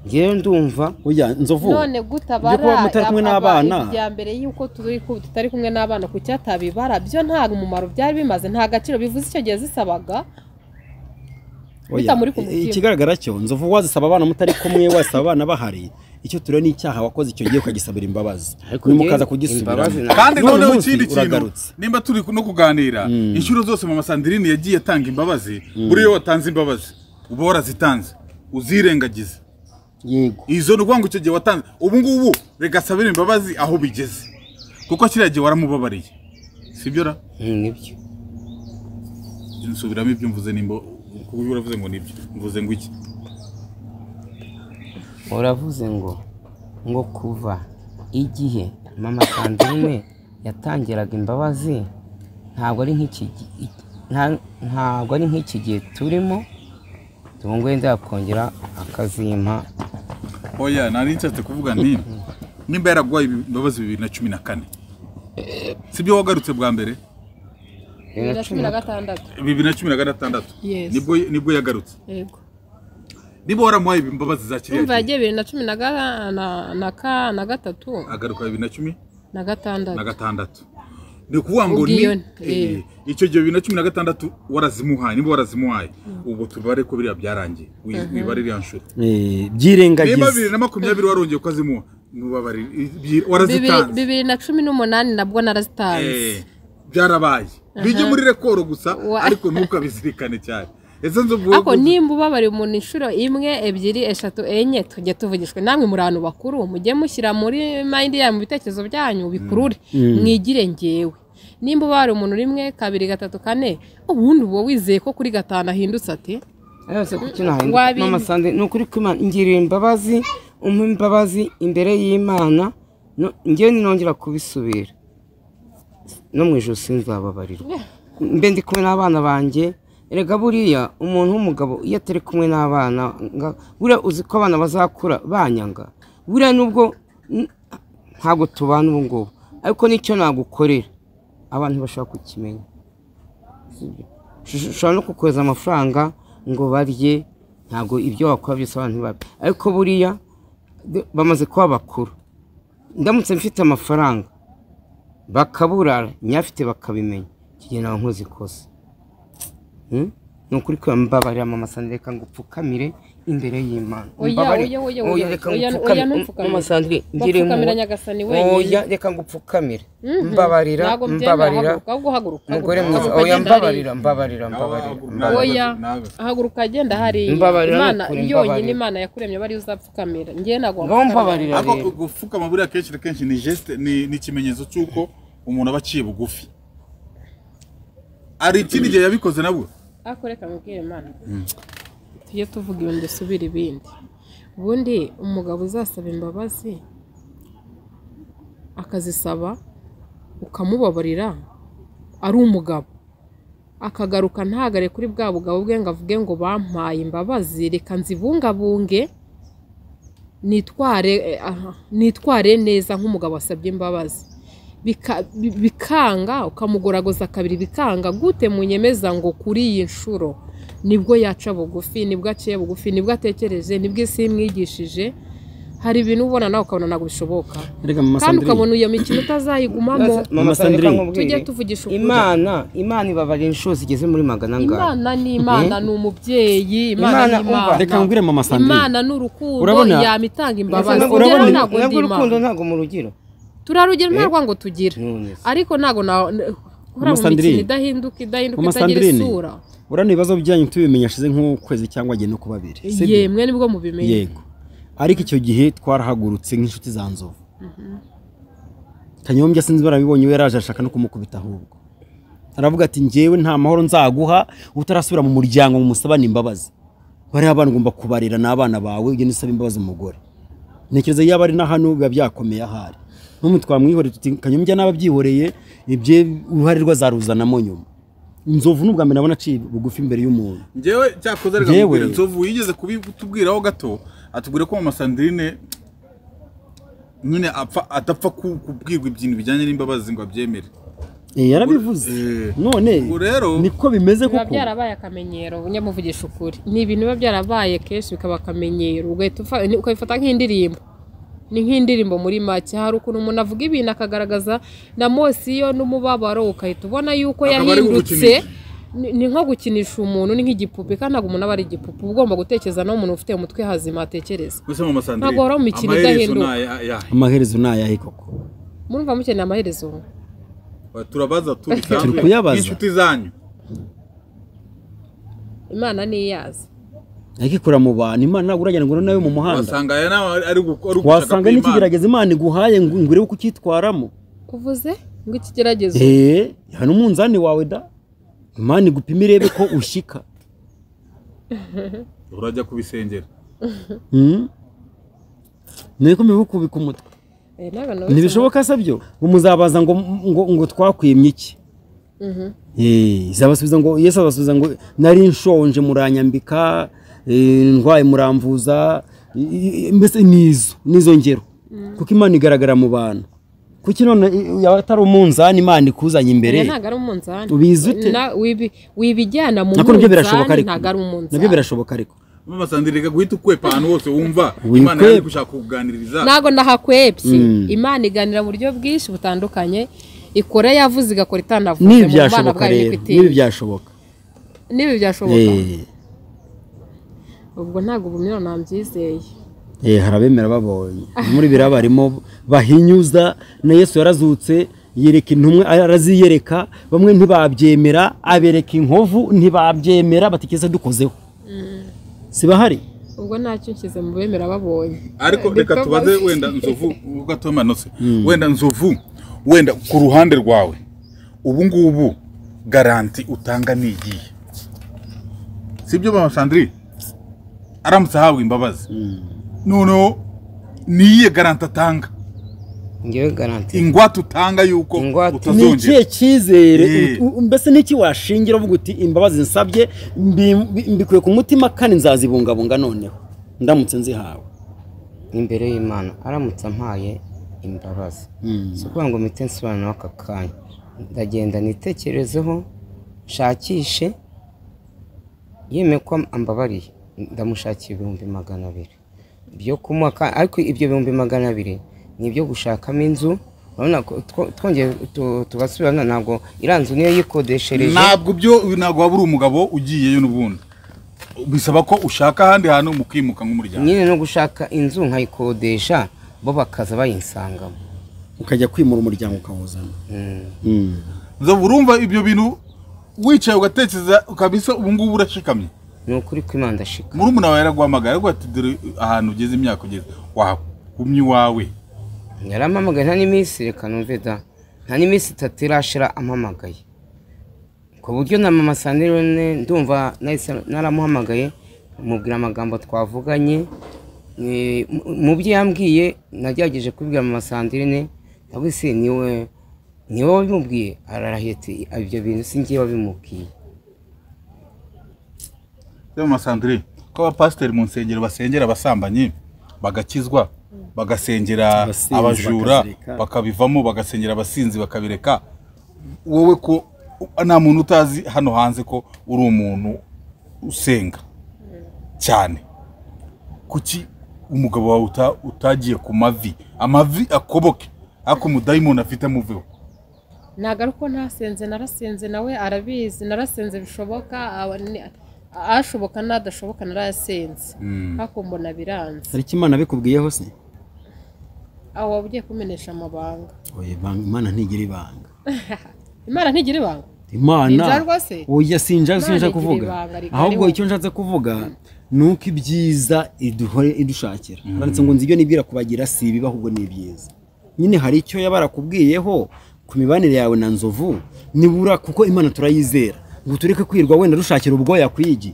ngewe ndumva oya Nzovu none gutabara mutari kumwe n'abana bya mbere yuko turi ku tutari kumwe n'abana ku cyatabibara byo nta umumaro byari bimaze nta gaciro bivuze icyo gihe zisabaga bitamuri ku mutima ikigaragara cyo Nzovu wazisaba abana mutari kumwe wasaba abana bahari icyo ture ni cyaha wakoze icyo giye ukagisabira imbabazi nimukaza kugisubira kandi none ikindi kintu nimba turi no kuganira inshuro zose Mama Sandrine yagiye atanga imbabazi buri yo watanze imbabazi uba warazitanze uzirengagize. Yego izo rwango icyo giye watanze ubu ngubu rega sabira imbabazi aho bigeze kuko kiragiye waramubabariye sibyo ra nibyo nsubiramo ibyo mvuze nimba kuko uravuze ngo nibyo mvuze ngo iki oravuze ngo ngo kuva igihe Mama Sandrine yatangiraga imbabazi ntabwo ari nk'iki ntabwo ari nk'iki gihe turimo tubungwe ndakongera akazimpa. Oya nari nshatse kuvuga nti nimba yaragwaye imbabazi bibiri na cumi na kane sibyo wagarutse bwa mbere bibiri na cumi na gatandatu nibwo nibwo yagarutse. Yego niba waramuhaye imbabazi za kiriya umva yagiye bibiri na cumi na gatatu agaruka bibiri na cumi na gatandatu ni kuvuga ngo ni icyo gihe bibiri na cumi na gatandatu warazimuhaye niba warazimuhaye ubwo tubare ko biriya byarangiye wibarira ya nshuro byirengagize niba bibiri na makumyabiri warongeye ukazimuha nubabari warazitanze bibiri na cumi n'umunani nabwo narazitanze byarabaye bijye muri rekoro gusa ariko ntukabizirikane cyane Ako nimba ubabari umuntu inshuro imwe ebyiri eshatu enye tujye tuvugishwe namwe murantu bakuru mujye mushyira muri mind ya mu bitekerezo byanyu bikurure mwigire ngewe nimba ubabari umuntu rimwe kabiri gatatu kane ubundi uwo wizeye ko kuri gatanu ahindutse ati ayose kukinaho mama sande n'ukuri kwimana ngirira imbabazi umpe imbabazi imbere y'Imana ngewe ninongera kubisubira no mu ijosi nzababarirwa mbe ndi kumwe n'abana banjye erega buriya umuntu w'umugabo iyo atari kumwe n'abana buriya uzi ko abana bazakura banyanga buriya nubwo ntabwo tubana ubu ngubu ariko nicyo nagukorera abantu bashaka kukimenya ushobora no kukohereza amafaranga ngo barye ntabwo ibyo wakora byose abantu babi ariko buriya bamaze kuba bakuru ndamutse mfite amafaranga bakaburara nyafite bakabimenya kigenda nkoze ikosa ni ukuri ko mbabarira mama Sandrine reka ngupfukamire imbere y'Imana mbabarira oya reka ngupfukamire mama Sandrine ngire mu oya reka ngupfukamire mbabarira mbabarira mugore mwiza oya mbabarira mbabarira mbabarira oya ahaguruka agenda hari Imana yonyine Imana yakuremye bari uzapfukamira ngiye nagomba mbabarira ako gupfukama buri akenshi akenshi ni geste ni kimenyetso cyuko umuntu abaciye bugufi ari ikindi gihe yabikoze nabwo akoreka mubwire Imana tujye tuvuga ibintu subira ibindi ubundi umugabo uzasaba imbabazi akazisaba ukamubabarira ari umugabo akagaruka ntagare kuri bwa bugabo bwe ngo avuge ngo bampaye imbabazi reka nzibungabunge nitware nitware neza nk'umugabo wasabye imbabazi bikanga ukamugoragoza kabiri bikanga gute munyemeza ngo kuri iyi nshuro nibwo yaca bugufi nibwo aciye bugufi nibwo atekereje nibwo isi imwigishije hari ibintu ubona nawe ukabona ntabwo bishoboka kandi ukabona iyo mikino utazayigumamo tujye tuvugisha ukuri Imana Imana ibabara inshuro zigeze muri magana angahe Imana ni Imana ni umubyeyi Imana ni Imana reka nkubwire mama Sandrine Imana ni urukundo yamitanga imbabazi urukundo ntabwo mu rugero turarugera ntarwa ngo tugira ariko nago na kora mu mikino idahinduka idahinduka itagira isura urano ibibazo byanyu tubimenya ashize nk'ukwezi cyangwa agenda ku babiri yemwe nibwo mubimenya yego ariko icyo gihe twarahagurutse nk'inshuti za Nzovu Kanyombya sinzi barabibonye we yaraje ashaka no kumukubita ahubwo aravuga ati ngewe nta mahoro nzaguha utarasubira mu muryango mu musabane imbabazi bari abantu ngomba kubarira n'abana bawe ugende usaba imbabazi umugore nekereza yaba ari na hano biba byakomeye ahari numutwa mwihore tuti Kanyombya nababyihoreye ibye uharirwa zaruzana mo nyuma Nzovu nubwa mbere nabona aciye bugufi imbere y'umuntu ngewe cyakoze rega mubwira Nzovu yigeze kubitubwiraho gato atubwira ko mama Sandrine nyine apfa atapfa kubwirwa ibyintu bijyanye n'imbabazi ngo abyemere eh yarabivuze none niko bimeze kuko byarabaye akamenyero unyamuvugisha ukuri ni ibintu biba byarabaye keshi bikaba akamenyero ugahita ukayifata nk'indirimbo ni nk'indirimbo muri make hari ukuntu umuntu avuga ibintu akagaragaza na mosiyo n'umubabaro ukahita ubona yuko yahindutse ni nko gukinisha umuntu ni nk'igipupe kandi ntabwo umuntu aba ari igipupe ugomba gutekereza naho umuntu ufite umutwe hazima atekereza ntabwo wari umukino udahinduka amaherezo ni ayahe koko murumva mukeneye amaherezo turabaza tubisanzwe inshuti zanyu Imana niyazi akikora mu bantu Imana uragenda ngo nawe mu muhanda wasanga ya nawe ari gukoruka wasanga n'ikigerageza Imana iguhaye ngure uko kitwaramo kuvuze ngo ikigerageza eh hano munzani wawe da Imana igupima irebe ko ushika urajya kubisengera hmm niko mibukubika umutwe eh nabana nibishoboka sabyo umuzabaza ngo ngo twakwimye iki mhm eh zabasubiza ngo Yesu abasubiza ngo nari nshonje muranyambika ndwaye muramvuza mbese nizo nizo ngero kuko Imana igaragara mu bantu kuki none yatari umunzani Imana ikuzanye imbere ntago ari umunzani ubizi ute wibijyana mu munzani ntago ari umunzani nabyo birashoboka ariko mama Sandrine reka guhita ukwepa ahantu hose wumva Imana yari gushaka kuganiriza ntago nahakwepye Imana iganira mu buryo bwinshi butandukanye ikora yavuze igakora itandavuze mu bana bwawe nibi byashoboka nibi byashoboka ubwo ntago bumira nabyizeye eh harabemera babonye muri birabarimo bahinyuza na Yesu yarazutse yereka intumwe araziyereka bamwe ntibabyemera abereka inkovu ntibabyemera batikeza dukozeho sibahari ubwo ntacyo nkize mu bemera babonye ariko reka tubaze wenda nzovu ugatomanoze wenda nzovu wenda ku ruhande rwawe ubu ngubu garanti utanga nigiye sibyo ba Sandrine aramutse ahabwa imbabazi none niye garanti atanga ngiye garanti ingwate utanga yuko utazongera n'ikiye cyizere mbese n'iki washingira uvuga uti imbabazi nsabye mbikuye ku mutima kandi nzazibunga bunga noneho ndamutse nzihawe imbere y'Imana aramutse ampaye imbabazi so kuvuga ngo mite nsubirana wakakanya ndagenda nitekerezeho nshakishe yeme ko ambabariye ndamushakira ibihumbi magana abiri byo kumwaka ariko ibyo bihumbi magana abiri nibyo gushakamo inzu urabona twongeye tubasubirana ntabwo iranzu niyo yikodeshereje ntabwo byo ntabwo wabura umugabo ugiyeyo n'ubundi bisaba ko ushaka ahandi hantu mukimuka nk'umuryango nyine no gushaka inzu nkayikodesha bo bakaza bayinsangamo ukajya kwimura umuryango ukawuzana nzo urumva ibyo bintu wicaye ugatekereza ukabisa ubu ngubu urashikamye ni ukuri kw'Imana shika muri umuna yaragwamagara ariko ati dore ahantu ugeze imyaka ugeze wakumye wawe yaramamagaye nta n'imisi reka numve da nta n'imisi itatu irashira amamagaye ku buryo na mama Sandrine ndumva naramuhamagaye mubwira amagambo twavuganye mu byo yambwiye nagerageje kubwira mama Sandrine nawe se niwe niwe wabimubwiye ararahetse ibyo bintu si ngiye wabimubwiye mama Sandrine ko abapasiteri mu nsengero basengera abasambanyi bagakizwa bagasengera abajura bakabivamo bagasengera abasinzi bakabireka wowe ko nta muntu utazi hano hanze ko uri umuntu usenga cyane kuki umugabo wawe utagiye ku mavi amavi akoboke ako mudayimoni afite muveho ntago ariko ntasenze narasenze nawe arabizi narasenze bishoboka ashoboka nadashoboka narasenze ako mbona biranze ari kimana bikubwiyeho se aho wabugiye kumenesha amabanga oye Imana ntigira ibanga Imana ntigira ibanga Imana oya sinja sinja kuvuga ahubwo icyo nshatse kuvuga nuko ibyiza iduhore idushakira baretse ngo nzibyo nibwira kubagira sibi bahubwo nibyiza nyine hari icyo yabarakubwiyeho ku mibanire yawe na Nzovu nibura kuko Imana turayizera ngo tureke kwirwa wenda rushakira ubwoya kwigi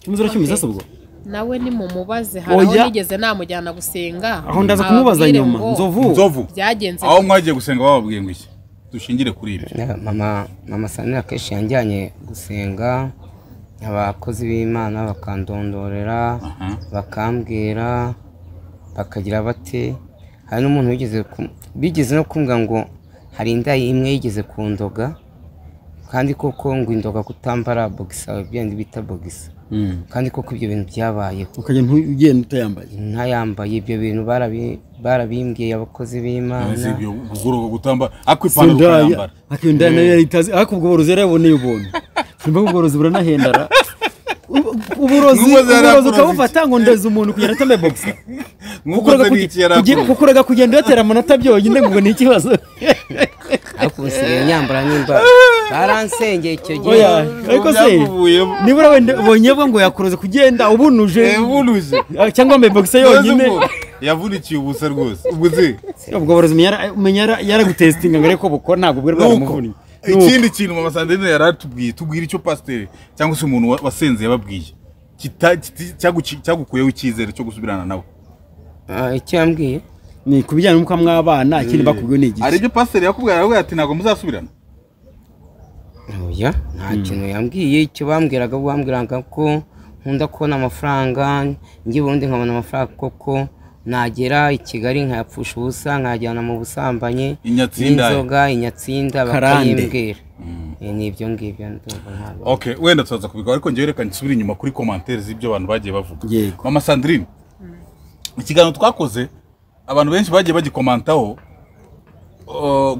kimuzura cyumiza sobwo nawe ni mumubaze haraho nigeze namujyana gusenga aho ndaza kumubaza nyuma Nzovu byagenze aho mwagiye gusenga bababwiye ngo iki dushingire kuri ibi mama mama Sandrine akeshi yanjyanye gusenga abakozi b'Imana bakandondorera bakambwira bakagira bate hari n'umuntu wigeze bigeze no kumbwira ngo hari indayi imwe yigeze kundoga kandi koko ngo indoga kutambara boxer byandi bita boxer kandi koko ibyo bintu byabaye ukajya ntugenda utayambaye ntayambaye ibyo bintu barabimbwiye abakozi b'Imana ibyo bugoroga gutambara akwipana gutambara akindana nayo itazi akubwo borozi yaraboneye ubonye simba borozi buranahendara uburozi uburozi ukabufata ngo ndeze umuntu kugenda atambaye boxer kukurega kugenda yatera amanota byonyine ngo ni ikibazo akubise nyambara nimba baransengeye icyo gihe ariko se nibura wende bonyebwa ngo yakoroze kugenda ubunuje ubunuje cyangwa mbe boxe yonyine yavunikiye ubusa rwose ubuze ubwo borozi menyara yaragutestinga ngare ko buko ntago bwirwa umuvuni ikindi kintu mama Sandrine yaratubwiye tubwira icyo pasteur cyangwa se umuntu wasenze yababwiye cyagukuyeho icyizere cyo gusubirana nawe icyambwiye ni kubijyana n'uko mwabana akindi bakubwiye ni igihe ari byo pastor yakubwira aravuga ati ntago muzasubirana oya nta kintu yambwiye icyo bambwiraga bambwiraga ko nkunda kubona amafaranga ngiye ubundi nkabona amafaranga koko nagera i Kigali nkayapfusha ubusa nkajyana mu busambanye inzoga inyatsinda bakayimbwira nibyo ngibyo ndumva ntabwo okay wenda tuzaza kubiga ariko ngiye reka nsubira inyuma kuri commentaires z'ibyo abantu bagiye bavuga mama Sandrine ikiganiro twakoze abantu benshi bagiye bagikomantaho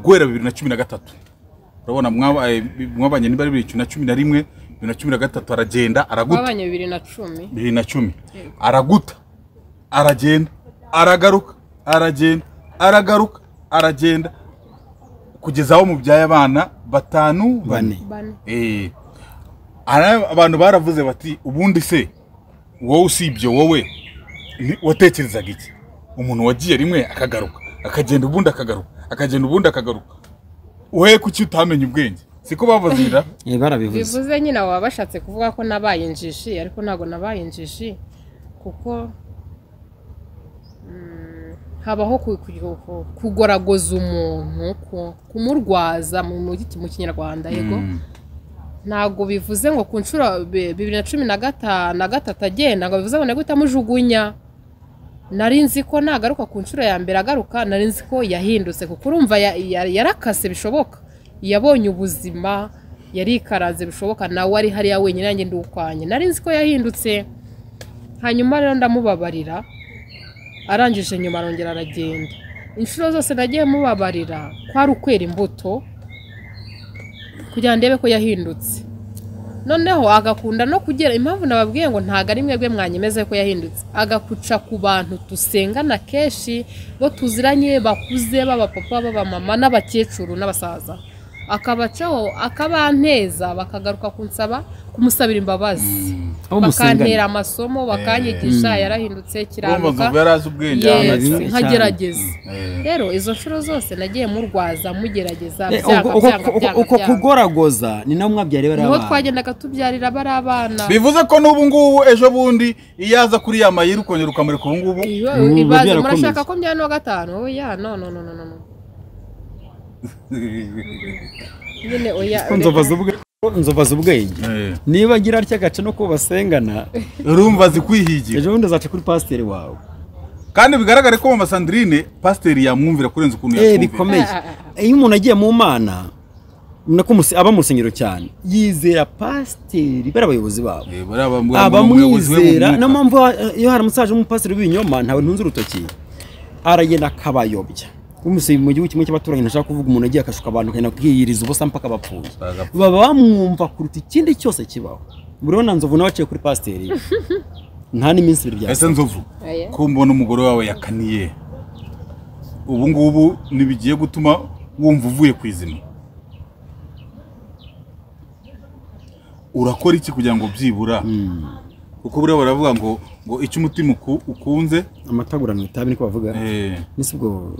guhera bibiri na cumi na gatatu urabona mwabanye niba ari bibiri na cumi na rimwe bibiri na cumi na gatatu aragenda araguta mwabanye bibiri na cumi araguta aragenda aragaruka aragenda aragaruka aragenda kugezaho mu byaye abana batanu bane eh ara abantu baravuze bati ubundi se wowe usibyo wowe watekerezaga iki umuntu wagiye rimwe akagaruka akagenda ubundi akagaruka akagenda ubundi akagaruka uhe kuki utamenye ubwenge siko bavuzira eh barabivuze bivuze nyina wabashatse kuvuga ko nabaye injishi ariko nago nabaye injishi kuko habaho kugoragoza umuntu kumurwaza mu giti mu kinyarwanda yego nago bivuze ngo ku nshuro bibiri na cumi na gatanu na gatatu agenda ngo bivuze ngo nagita mujugunya nari nzi ko nagaruka ku nshuro ya mbere agaruka nari nzi ko yahindutse kuko urumva yarakase bishoboka yabonye ubuzima yarikaraze bishoboka nawe ari hari ya wenyine nanjye ndukwanye nari nzi ko yahindutse hanyuma rero ndamubabarira arangije nyuma arongera aragenda inshuro zose nagiye mubabarira kwari ukwera imbuto kugira ndebe ko yahindutse noneho agakunda no kugera impamvu nababwiye ngo ntaga ari mwebwe mwanyemeze ko yahindutse agakuca ku bantu tusengana keshi bo tuziranye bakuze baba papa baba mama n'abakecuru n'abasaza akabacaho akabanteza bakagaruka kunsaba kumusabira imbabazi bakantera amasomo bakanyigisha yarahindutse kiranuka nkagerageza rero izo nshuro zose nagiye murwaza mugerageza uko kugoragoza ni nawe mwabyari bari abana twagendaga tubyarira bari abana bivuze ko n'ubu ngubu ejo bundi iyaza kuri ya mayiri ukongera ukamureka ubu ngubu ibaze murashaka ko mbyana wa gatanu oya no no no no nyine oya nzobaza ubwenge niba gira atya gace no kubasengana urumva zikwihigira ejo bundi azaca kuri pasiteri wawe kandi bigaragare ko mama Sandrine pasiteri yamwumvira kurenza ukuntu yakumvira eh rikomeye iyo umuntu agiye mu mana nako aba musengero cyane yizera pasiteri bari abayobozi babo abamwizera no mpamvu iyo hari umusaje umupasiteri w'ibinyoma ntawe ntunze urutoki aragenda akabayobya umusi mu gihugu kimwe cy'abaturanye nashaka kuvuga umuntu agiye akashuka abantu kana kwiyiriza ubusa mpaka bapfuye baba bamwumva kuruta ikindi cyose kibaho murona nzovu nabaciye kuri pasteri nta n'iminsi ibiri bya ese nzovu kumbona umugore wawe yakaniye ubu ngubu nibigiye gutuma wumva uvuye kwizima urakora iki kugira ngo byibura uko buriya baravuga ngo ngo icyo umutima ukunze amatagurano itabi niko bavuga nisi ubwo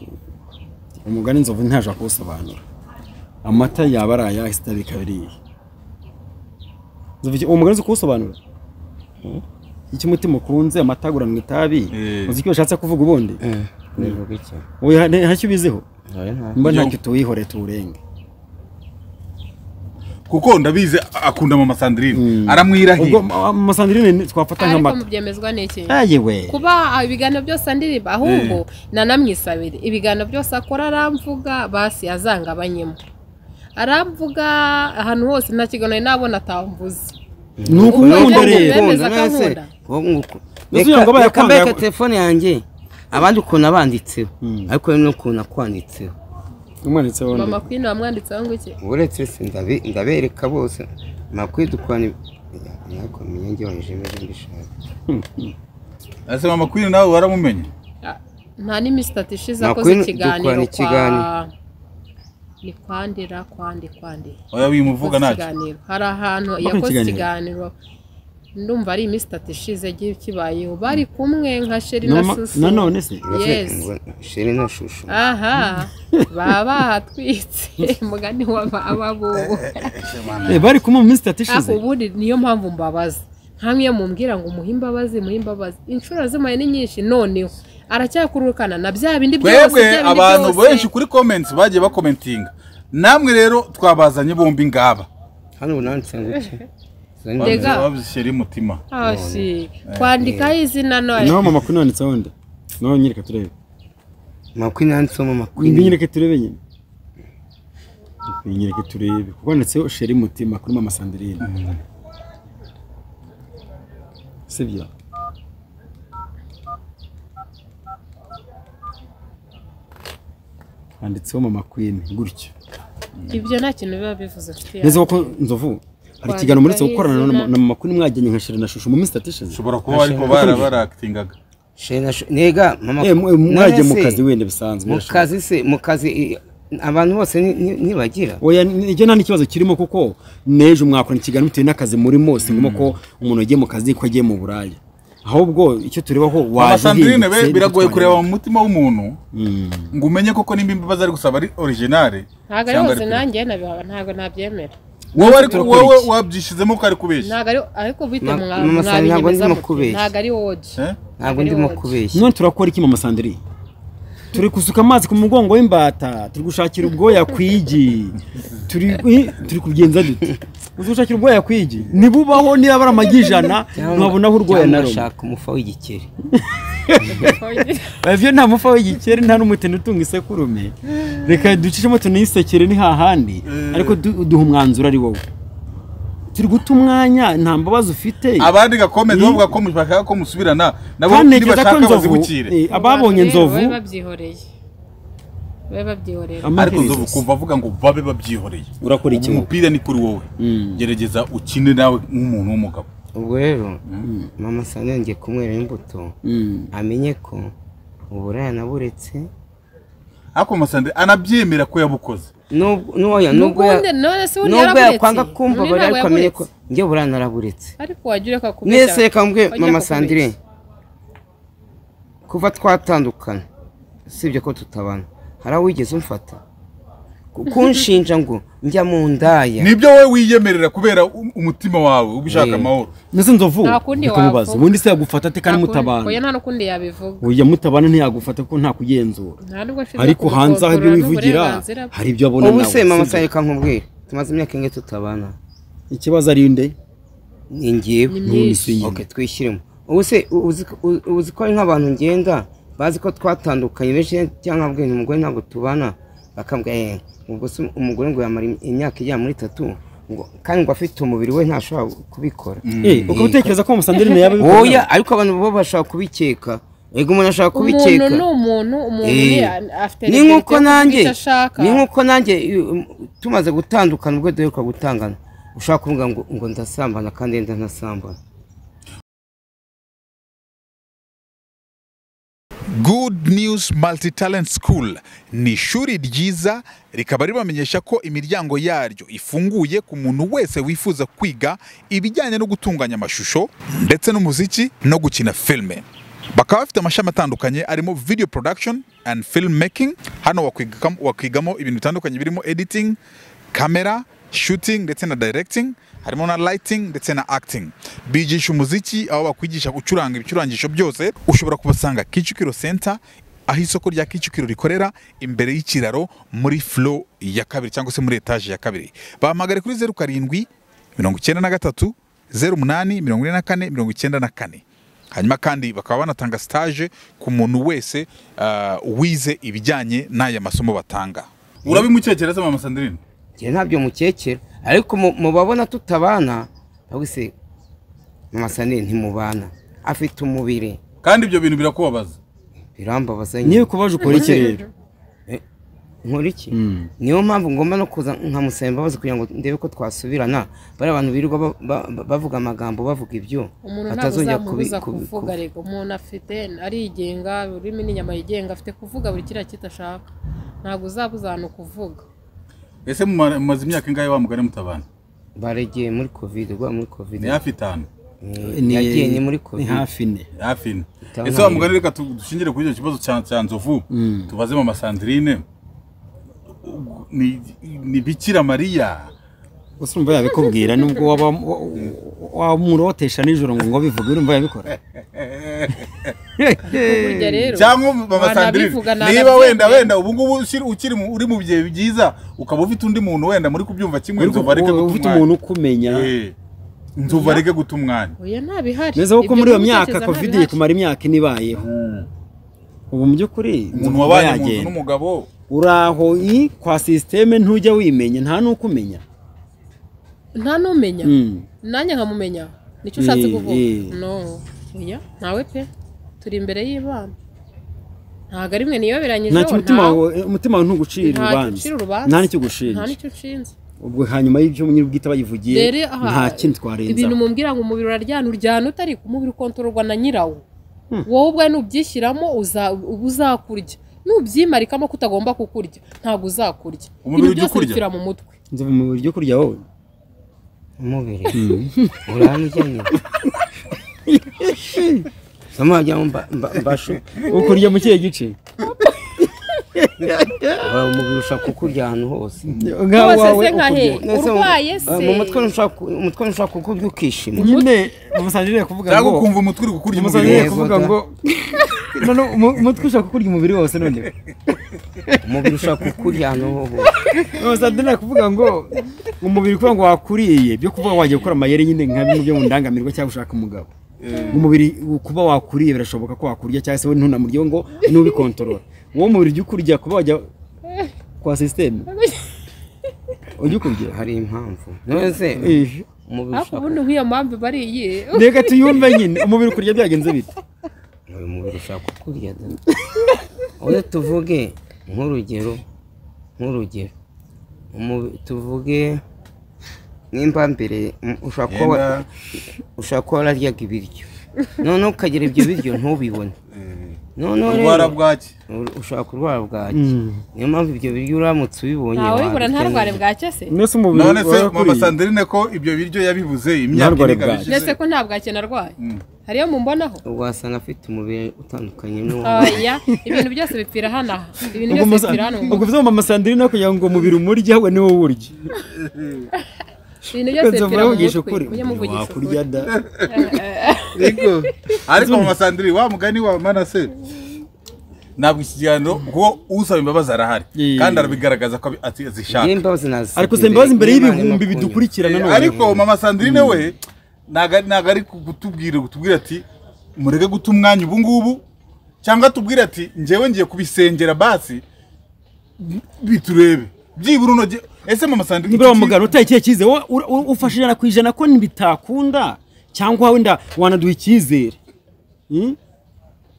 umugani nzovu ntaje kusobanura amata yabaraya isitabi kabiri nzovu umugani kusobanura iki mutima kunze amatagura mu itabi uziki washatse kuvuga ubundi n'ivuga iki oya ntacyo bizeho mba ntakito wihore turenge kuko ndabize akunda mama Sandrine aramwirahira mama Sandrine twafata nk'amata mubyemezwa n'iki ayewe kuba ibigano byose ndirimba ahubwo nanamwisabire ibigano byose akora aramvuga basi azanga abanyemo aramvuga ahantu hose nta kigano nabona atamvuze nuko n'ubundi rero nase reka telefone yanjye abandi ukona banditseho ariko nuko nakwanditseho mama kwino amwanditse aho nguki uretse se ndabe ndabereka bose nakwidukwana nako minyenje wanjemeje ndishaka ase mama kwino nawe waramumenye nta ni mistatishiza koze kiganiro kwa ni kwandira kwandi kwandi oya wimuvuga nacyo hari ahantu yakoze kiganiro ndumva ari mistatishize giye kibayeho bari kumwe nka sheri na susu nanone se sheri na shushu aha baba hatwitse mugani w'ababo eh bari kumwe mistatishize ubundi niyo mpamvu mbabaza nkamwe mumbwira ngo muhimba bazi muhimba bazi inshuro zimaye ni nyinshi noneho aracyakurukana na bya bindi byose abantu benshi kuri comments bagiye ba commenting namwe rero twabazanye bombi ngaba hano nanse nguki ndega sheri mutima ah si kwandika izina no no mama kunanitse wonde no nyireka turebe mama kunanitse mama kwindi nyireka turebe nyine nyireka turebe kwanditse sheri mutima kuri mama Sandrine c'est bien anditse mama kwindi gutyo ibyo nta kintu biba bivuze cyo nzi ko nzovu hari kigano muri cyo gukorana na mama kuni mwagenye nka sheri na shushu mu mistatishize ushobora kuba ariko bara bara actingaga sheri na nega mama eh mwaje mu kazi wende bisanzwe mu kazi se mu kazi abantu bose nibagira oya nje nta kibazo kirimo kuko neje umwakora ikigano muteye nakazi muri mose ngumo ko umuntu agiye mu kazi kwagiye mu Burayi ahubwo icyo turebaho wazindine be biragoye kureba mu mutima w'umuntu ngo umenye koko nimbimba bazari gusaba ari originale ntago yose nanjye nabihaba ntago nabyemera wowe ari wowe wabyishizemo ko ari kubeshya ntago ariko bite mwabaye ntago ndimo kubeshya ntago ari woje ntago ndimo kubeshya none turakora iki mu Masandiri turi kusuka amazi ku mugongo w'imbata turi gushakira ubwoya kwigi turi turi kugenza dute uzushakira ubwoya kwigi nibubaho niba baramagijana nabona aho urwoya narashaka umufa w'igikeri bavyo nta mufa w'igikeri nta n'umutene utunga isekurume reka ducishemo tunisekere ni hahandi ariko duha umwanzuro ari wowe turi guta umwanya nta mbabazo ufite abandi gakomeza bavuga ko mushaka ko musubirana nabo ndi bashaka bazibukire ababonye nzovu babyihoreye babe babyihoreye ariko nzovu kumva avuga ngo babe babyihoreye urakora iki umupira ni kuri wowe gerageza ukine nawe nk'umuntu w'umugabo ubwo rero mama sanenge kumwera imbuto amenye ko uburana buretse ako Masande anabyemera ko yabukoze no no ya no ya kwanga kumva bari ariko amenye ko nge burana raburetse ariko wajure ka kubesha nese kambwe mama Sandrine kuva twatandukana sibye ko tutabana hara wigeze umfata kunshinja ngo njya mu ndaya nibyo we wiyemerera kubera umutima wawe ubishaka amahoro nese nzovu kumubaza ubundi se yagufata ate kandi mutabana oya nta nukundi yabivuga oya mutabana ntiyagufata ko nta kugenzura ariko hanze aho ibyo wivugira hari ibyo abona nawe ubuse mama sayeka nkubwira tumaze imyaka inge tutabana ikibazo ari inde ni ngiye okay twishyiremo ubuse uzi ko ari nk'abantu ngenda bazi ko twatandukanye benshi cyangwa bwenge umugore ntabwo tubana bakambwe ubwo se umugore ngo yamara imyaka ijya muri tatu ngo kandi ngo afite umubiri we ntashobora kubikora uko utekereza ko Masandiri ne yaba bikora oya ariko abantu bo bashaka kubikeka ego umuntu ashaka kubikeka no umuntu umuntu afite ni nkuko nanjye ni nkuko nanjye tumaze gutandukana ubwo duheruka gutangana ushaka kuvuga ngo ngo ndasambana kandi ndanasambana. Good News Multi-Talent School ni ishuri ryiza rikaba ribamenyesha ko imiryango yaryo ifunguye ku muntu wese wifuza kwiga ibijyanye no gutunganya amashusho ndetse n'umuziki no gukina filme. Bakaba bafite amashami atandukanye arimo video production and film making, hano wakwigamo wakwigamo ibintu bitandukanye birimo editing, camera, shooting ndetse na directing, harimo na lighting ndetse na acting. Bigisha umuziki aho bakwigisha gucuranga ibicurangisho byose. Ushobora kubasanga Kicukiro Center aho isoko rya Kicukiro rikorera imbere y'ikiraro muri flow ya kabiri cyangwa se muri etage ya kabiri. Bahamagare kuri zero karindwi mirongo icyenda na gatatu, zeru umunani, mirongo ine na kane, mirongo icyenda na kane. Hanyuma kandi bakaba banatanga stage ku muntu wese uh, wize ibijyanye n'aya masomo batanga. Urabimukekereza mama Sandrine? Je ntabyo mukekera ariko mubabona tutabana abise mama Sandrine ntimubana afite umubiri kandi ibyo bintu birakubabaza birambabaza niyo kubaje ukora iki rero nkora iki niyo mpamvu ngomba no kuza nka musemba bazi kugira ngo ndebe ko twasubirana bari abantu birirwa bavuga amagambo bavuga ibyo atazongera kuvuga rego umuntu afite ari igenga urimi n'inyama yigenga afite kuvuga buri kira kitashaka ntago uzabuzana kuvuga. Ese mumaze imyaka ingahe wamugane mutabana? Baregeye muri covid rwa muri covid ni hafi tanu ni yagiye ni muri covid ni hafi ne hafi ne ese wamugane reka dushingire kuri icyo kibazo cya Nzovu tubaze mama Sandrine ni ni Bikira Maria usumva yabikubwira nubwo waba wamurotesha nijoro ngo bivuga urumva yabikora cyangwa mama Sandrine niba wenda wenda ubu ngubu ukiri uri mu bye byiza ukaba ufite undi muntu wenda muri kubyumva kimwe Nzovu areke ufite umuntu ukumenya Nzovu areke gutumwana oya ntabihari neza ko muri iyo myaka covid kumara imyaka nibayeho ubu mu by'ukuri umuntu wabaye umuntu n'umugabo uraho i kwa systeme ntujya wimenya nta nukumenya nta numenya nanye nkamumenya nicyo ushatse kuvuga no oya nawe pe turi imbere y'ibana ntago ari mwe niyo biranyije nta umutima umutima ntugucira urubanza nta nicyo gushinja nta nicyo ushinze ubwo hanyuma y'ibyo nyirubwita bayivugiye nta kintu twarenza ibintu mumbwira ngo umubiri uraryana uryana utari kumubiri ukontororwa na nyirawo wowe ubwe nubyishyiramo uza uzakurya nubyimara ikama kutagomba kukurya ntago uzakurya ibyo byose bifira mu mutwe nze mu buryo kurya wowe umubiri urani cyane sama ajya mbasho ukurya mu kiye gice umubiri ushaka kukurya ahantu hose ngawe wawe urwaye se mu mutwe ushaka umutwe ushaka kukurya ukishima nyine umusanjire kuvuga ngo ndagukumva umutwe uri kukurya umusanjire kuvuga ngo none umutwe ushaka kukurya umubiri wose none umubiri ushaka kukurya ahantu hose umusanjire kuvuga ngo umubiri kuvuga ngo wakuriye byo kuvuga wagiye gukora amayeri nyine nka bimwe byo mundangamirwa cyangwa ushaka umugabo umubiri kuba wakuriye birashoboka ko wakurya cyangwa se ntuna muryo ngo n'ubikontorora uwo mubiri ujya kurya kuba wajya kwa system ujya kurya hari impamvu none se umubiri ushaka ubundi nk'iyo mpamvu bariye ndega tuyumve nyine umubiri kurya byagenze bite uyu mubiri ushaka kurya oya tuvuge nk'urugero nk'urugero tuvuge nimba mbere ushaka ushaka warya ibiryo none ukagera ibyo biryo ntubibone none urwara bwaki ushaka urwara bwaki niyo mpamvu ibyo biryo uramutse ubibonye nawe ubura ntarware bwake se none se mama Sandrine ko ibyo biryo yabibuze imyaka igabije nese ko nta bwake narwaye hariyo mumbonaho ugasanga afite umubiri utandukanye n'uwaya ibintu byose bipfira hanaha ibintu byose bipfira hano ubwo bizo mama Sandrine kugira ngo umubiri umurye we niwo burye ariko mama Sandrine wa mugani wa Manase ntabwo ikiganiro kuko usaba imbabazi arahari kandi arabigaragaza ko azishaka ariko se imbabazi imbere y'ibihumbi bidukurikirana none ariko mama Sandrine we ntago ari kutubwira kutubwira ati mureke guta umwanya ubu ngubu cyangwa tubwira ati njyewe ngiye kubisengera basi biturebe byibura uno ese mama Sandrine niba mugana utakiye kize ufashirana kwijana ko nibitakunda cyangwa wenda wanaduha ikizere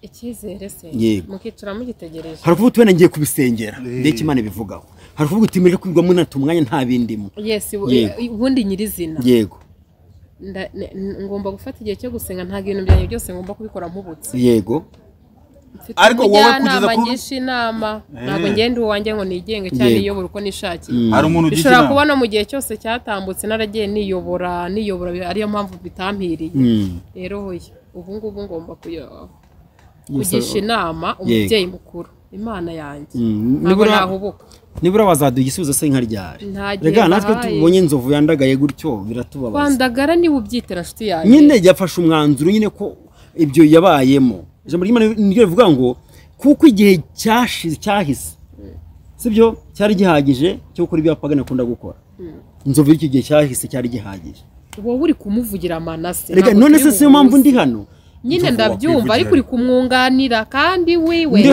ikizere se mukitura mugitegereje haruvuga tubona ngiye kubisengera ndeke Imana bivugaho haruvuga utimeje kwirwamo natumwanya nta bindimo yes ubundi nyirizina yego ngomba gufata igihe cyo gusenga nta bintu byanyu byose ngomba kubikora nk'ubutse yego ariko wowe kugeza ku inama ntabwo ngende uwanjye ngo nigenge cyane iyobora uko nishakiye hari umuntu ugiye ushobora kubona mu gihe cyose cyatambutse naragiye niyobora niyobora ariyo mpamvu bitampiriye rero hoye ubu ngubu ngomba kugisha inama umubyeyi mukuru Imana yanjye ntabwo nahubuka nibura wazaduye igisubizo se nka ryari rega natwe tubonye inzovu yandagaye gutyo biratubabaza kwandagara ni ubyitera nshuti yawe nyine yafashe umwanzuro nyine ko ibyo yabayemo ijambo ry'Imana niryo rivuga ngo kuko igihe cyashize cyahise sibyo cyari gihagije cyo gukora ibyo apagana akunda gukora inzovu y'iki gihe cyahise cyari gihagije wowe uri kumuvugira Manase rega none se se mpamvu ndi hano nyine ndabyumva ariko uri kumwunganira kandi wewe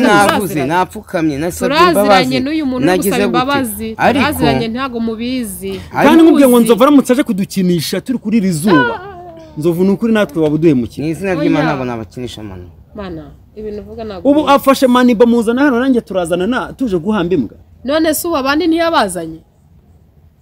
navuze napfukamye nasabye imbabazi nagize imbabazi aziranye ntago mubizi kandi mubye ngo nzova ramutse aje kudukinisha turi kuri rizuba nzovuna ukuri natwe wabuduhemukira n'izina ry'Imana nabo nabakinisha mano mana ibintu uvuga nabwo ubu afashe mani bamuzana hano nanjye turazana na tuje guhamba imbwa none se uba abandi ntiyabazanye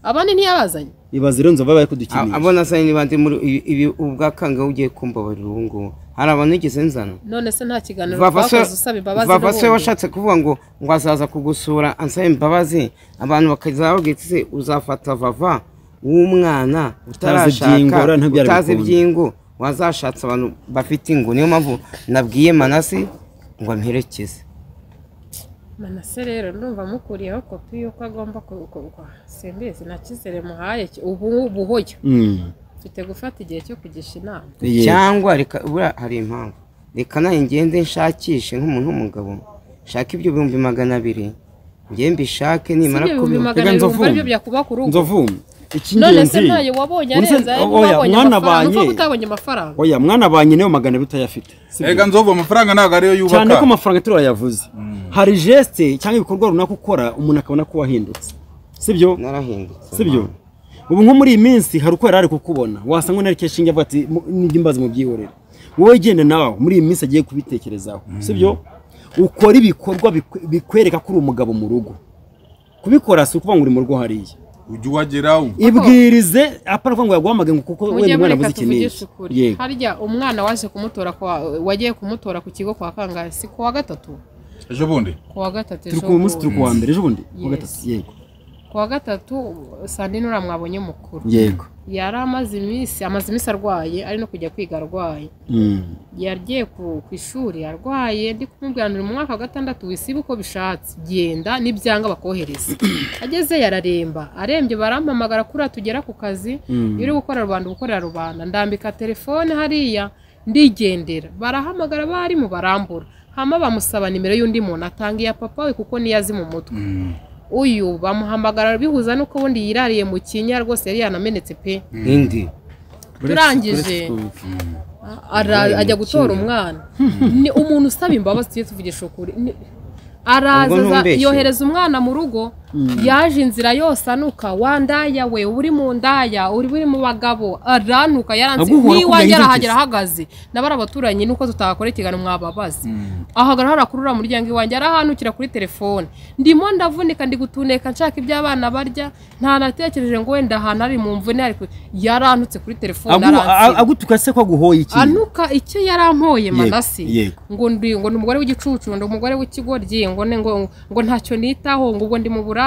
abandi ntiyabazanye ibazire nzova baye kudukinisha abona sanye nibandi muri ibi ubwakanga ugiye kumbabarira ubu ngo hari abantu igeze nzana none se nta kiganiro bakoze usaba imbabazi bavase washatse kuvuga ngo ngo azaza kugusura ansaba imbabazi abantu bakazaho gitse uzafata vava w'umwana utarashaka utazi byingo wazashatse abantu bafite ingo niyo mpamvu nabwiye Manase ngo amperekeze Manase rero ndumva mukuriyeho kopi y'uko agomba kurukorwa simbizi nakizere muhaye ubu buhoyo mfite gufata igihe cyo kugisha inama cyangwa hari impamvu reka nayo ngende nshakishe nk'umuntu w'umugabo nshaka ibyo ibihumbi magana abiri ngiye mbishake nimara kubivugana none se ntayo wabonye areza utabonye amafaranga oya mwana banye niyo magana bitayafite reka nzovu amafaranga ntago ariyo yubaka cyane ko amafaranga turayavuze hari geste cyangwa ibikorwa runaka ukora umuntu akabona ko wahindutse sibyo narahindutse sibyo ubu nko muri iyi minsi hari uko yarari kukubona wasanga nari keshinge avuga ati nijye mbaza mu byihorera wowe gende nawe muri iyi minsi agiye kubitekerezaho sibyo ukora ibikorwa bikwereka kuri umugabo mu rugo kubikora si ukuvuga ngo uri mu rugo hariya ujye wageraho ibwirize apana ko ngo yaguhamagaye ngo kuko we mwana abuze ikinini harya umwana waje kumutora wagiye kumutora ku kigo kwa kangahe si kwa gatatu ejo bundi kuwa gatatu ejo turi ku munsi turi kuwa mbere ejo bundi kuwa gatatu yego kuwa gatatu Sandine uramwabonye mukuru yego yari amaze iminsi amaze iminsi arwaye ari no kujya kwiga arwaye yagiye ku ishuri arwaye ndi kumubwira mu mwaka wa gatandatu wisiba uko bishatse genda nibyanga bakohereza ageze yararemba arembye barampamagara kuri atugera ku kazi iri gukora rubanda gukorera rubanda ndambika telefone hariya ndigendera barahamagara bari mu barambura hama bamusaba nimero y'undi muntu atangiye papa we kuko niyazi mu mutwe uyu bamuhamagara bihuza nuko bundi yirariye mu kinya rwose yari yanamenetse pe indi turangije ajya gutora umwana ni umuntu usaba imbabazi tuye tuvugisha ukuri araza yohereza umwana mu rugo yaje inzira yose anuka wandaya we uri mu ndaya uri buri mu bagabo aranuka yaranze niwajya arahagera ahagaze nabara abaturanye nuko tutakorekegana mwababazi ahagara harakurura muri ryangi wanjye arahanukira kuri telefone ndimo ndavunika ndi gutuneka nshaka iby'abana barya nta natekereje ngo wenda hana ari mu mvune ariko yarantutse kuri telefone aranze agutuka se kwa guhoye iki anuka icyo yarampoye manasi ngo ndi ngo n'umugore w'igicucu ndo umugore w'ikigoryi ngo ne ngo ngo ntacyo nitaho ngo ubwo ndi mu buraya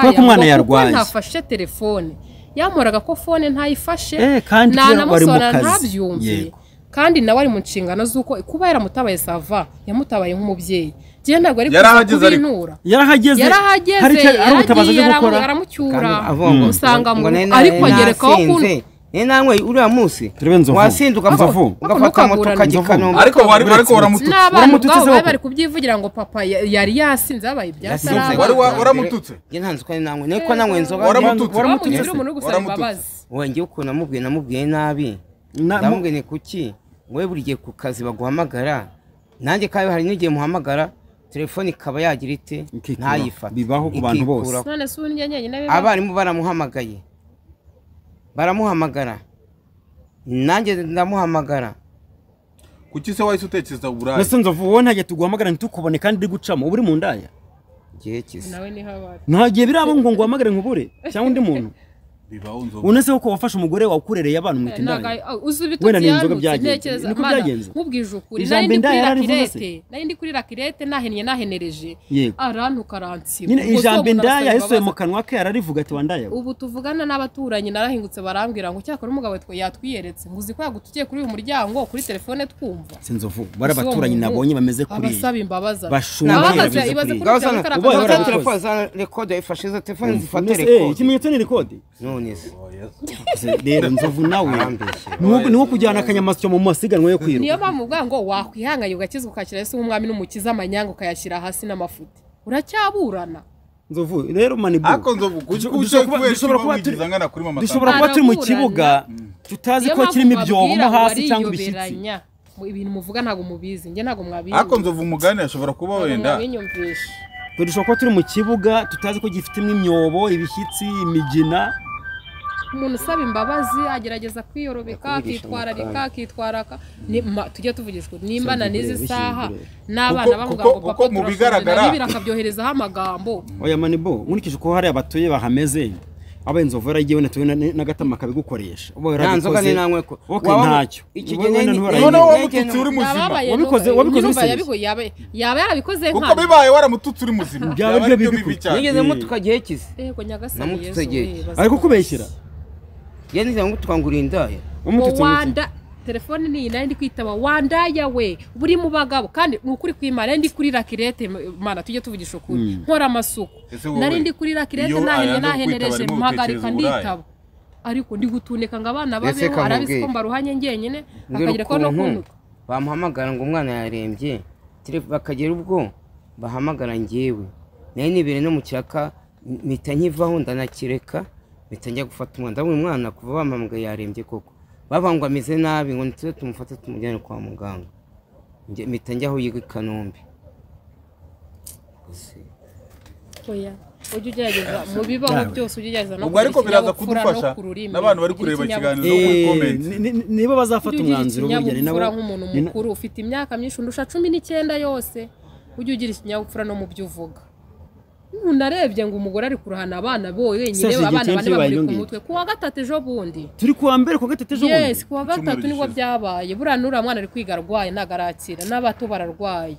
ngo ntafashe telefone yamoraga ko fone ntayifashe nanamusora ntabyumve kandi nawe ari mu nshingano z'uko kuba yaramutabaye sava yamutabaye nk'umubyeyi gihe ntabwo ari kubinura yarahageze yarahageze arutabaza cyo gukora aramucyura usanga ngo ariko agerekaho kuntu enangwe uriya munsi wasinduka papa ugafata moto kagikanombe ariko wari ariko waramututse waramututse bari kubyivugira ngo papa yari yasinze abaye byasara wari waramututse nge ntanzi ko enangwe niko nangwe nzoga waramututse waramututse wenge uko namubwiye namubwiye nabi ndamugene kuki we buriye ku kazi baguhamagara nanjye kayo hari n'igiye muhamagara telefone ikaba yagira ite ntayifata bibaho ku bantu bose none sunye nyenye nabe abarimu baramuhamagaye baramuhamagara nanjye ndamuhamagara kuki se wahise utekereza uburayi nese nzovuwe ntajye tuguhamagara ntukubone kandi uri gucamo uri mu ndaya gihe kize nawe ni habara ntagiye birabo ngo ngo uhamagare nkubure cyangwa undi muntu unese uko wafashe umugore wakurereye abantu mu tindanye wenda ni inzoga byagenze niko byagenze nkubwije ukuri nari ndi kuri rakirete nari ndi kuri rakirete nahennye nahenereje arantuka rantsiba nyine ijambo ndaya yesuye mu kanwa ke yararivuga ati wandaya ubu tuvugana n'abaturanye narahingutse barambwira ngo cyakora umugabo wetwe yatwiyeretse nguzi ko yagutukiye kuri uyu muryango kuri telefone twumva sinzovuga bari abaturanye nabonye bameze kuri basaba imbabaza bashumira ibaze kuri telefone za record ifashiza telefone zifata record ikimenyetso ni record rero nzovu nawe niwo kujyana akanyamasyo mu masiganwa yo kwiruka niyo bamuvuga ngo wakwihanganye ugakizwa ukakira Yesu nk'umwami n'umukiza amanyanga ukayashyira hasi n'amafuti uracyaburana nzovu rero manibu dushobora kuba turi mu kibuga tutazi ko kirimo ibyobo mo hasi cyangwa ibishyitsi ibintu muvuga ntabwo mubizi njye ntabwo mwabizi ariko nzovu umugani ashobora kuba wenda dushobora kuba turi mu kibuga tutazi ko gifitemo imyobo ibishyitsi imigina umuntu usaba imbabazi agerageza kwiyorobeka akitwararika akitwaraka tujya tuvugishwa nimba na n'izi saha n'abana bavuga ngo papa mu bigaragara birakabyoherezaho amagambo oya manibo nkurikije ko hari abatuye bahameze abenzovu yaragiye wena tubona n'agatama kabigukoresha ubo yaragikoze ntacyo ikigenene none wamututsi uri muzima wabikoze wabikoze ise yaba yarabikoze nka uko bibaye waramututsi uri muzima byaba byo bibicyaye nigeze mutukagiye kize yego nyagasani ariko kubeshyira yanize ngo tukangurindaya umututsi telefone ni nari ndi kwitaba wandaya we buri mu bagabo kandi n'ukuri kwimara ndi kuri rakirete mana tujye tuvugisha ukuri nkora amasuku nari ndi kuri rakirete nahe nahenereje muhagarika nditaba ariko ndi gutuneka ngo abana babe arabisiko mbaruhanye ngenyene akagira ko no kunuka bamuhamagara ngo umwana yarembye bakagera ubwo bahamagara ngewe naye nibere no mu cyaka mita nkivaho ndanakireka mita njya gufata umwana umwana kuva bampamagaye yarembye koko babangwa ameze nabi ngo nitwe tumufate tumujyane kwa muganga nje mita njyaho yiga Kanombe oya ujye ugerageza mu bibaho byose ujye ugerageza no ariko biraza kudufasha n'abantu bari kureba ikiganiro no muri comment niba bazafata umwanzuro w'ubujyane nabo nk'umuntu mukuru ufite imyaka myinshi ndusha cumi n'icyenda yose ujye ugira ikinyabupfura no mu byo uvuga unarebye ngo umugore ari kuruhana abana boye wenyine abana bane bari ku mutwe kuwa gatatu ejo bundi turi kuwa mbere kuwa gatatu ejo bundi yes kuwa gatatu nibwo byabaye buranura mwana ari kwigarwaye nagarakira n'abato bararwaye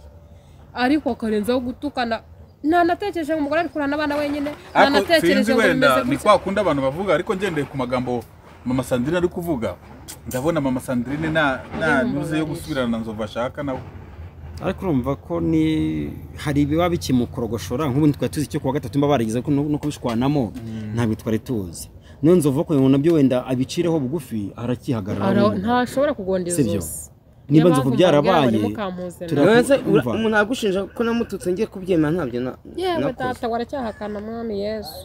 ariko karenzaho gutukana nanatekereje ngo umugore ari kurana abana wenyine nanatekereje ngo wenda ni kwakunda abantu bavuga ariko ngendeye ku magambo Mama Sandrine ari kuvuga ndabona Mama Sandrine na na nuze yo gusubirana nzova shaka nawe ariko urumva ko ni hari biba bikimukorogosora nk'ubundi twatuzi cyo kwa gatatu mba barigize ko no kubishwanamo ntabwo twari tuzi nonzova ko ibintu byo wenda abicireho bugufi arakihagarara ntashobora kugondeza zose niba nzova byarabaye tureze umuntu agushinja ko namututse ngiye kubyema ntabyo na batata waracyahakana mwami Yesu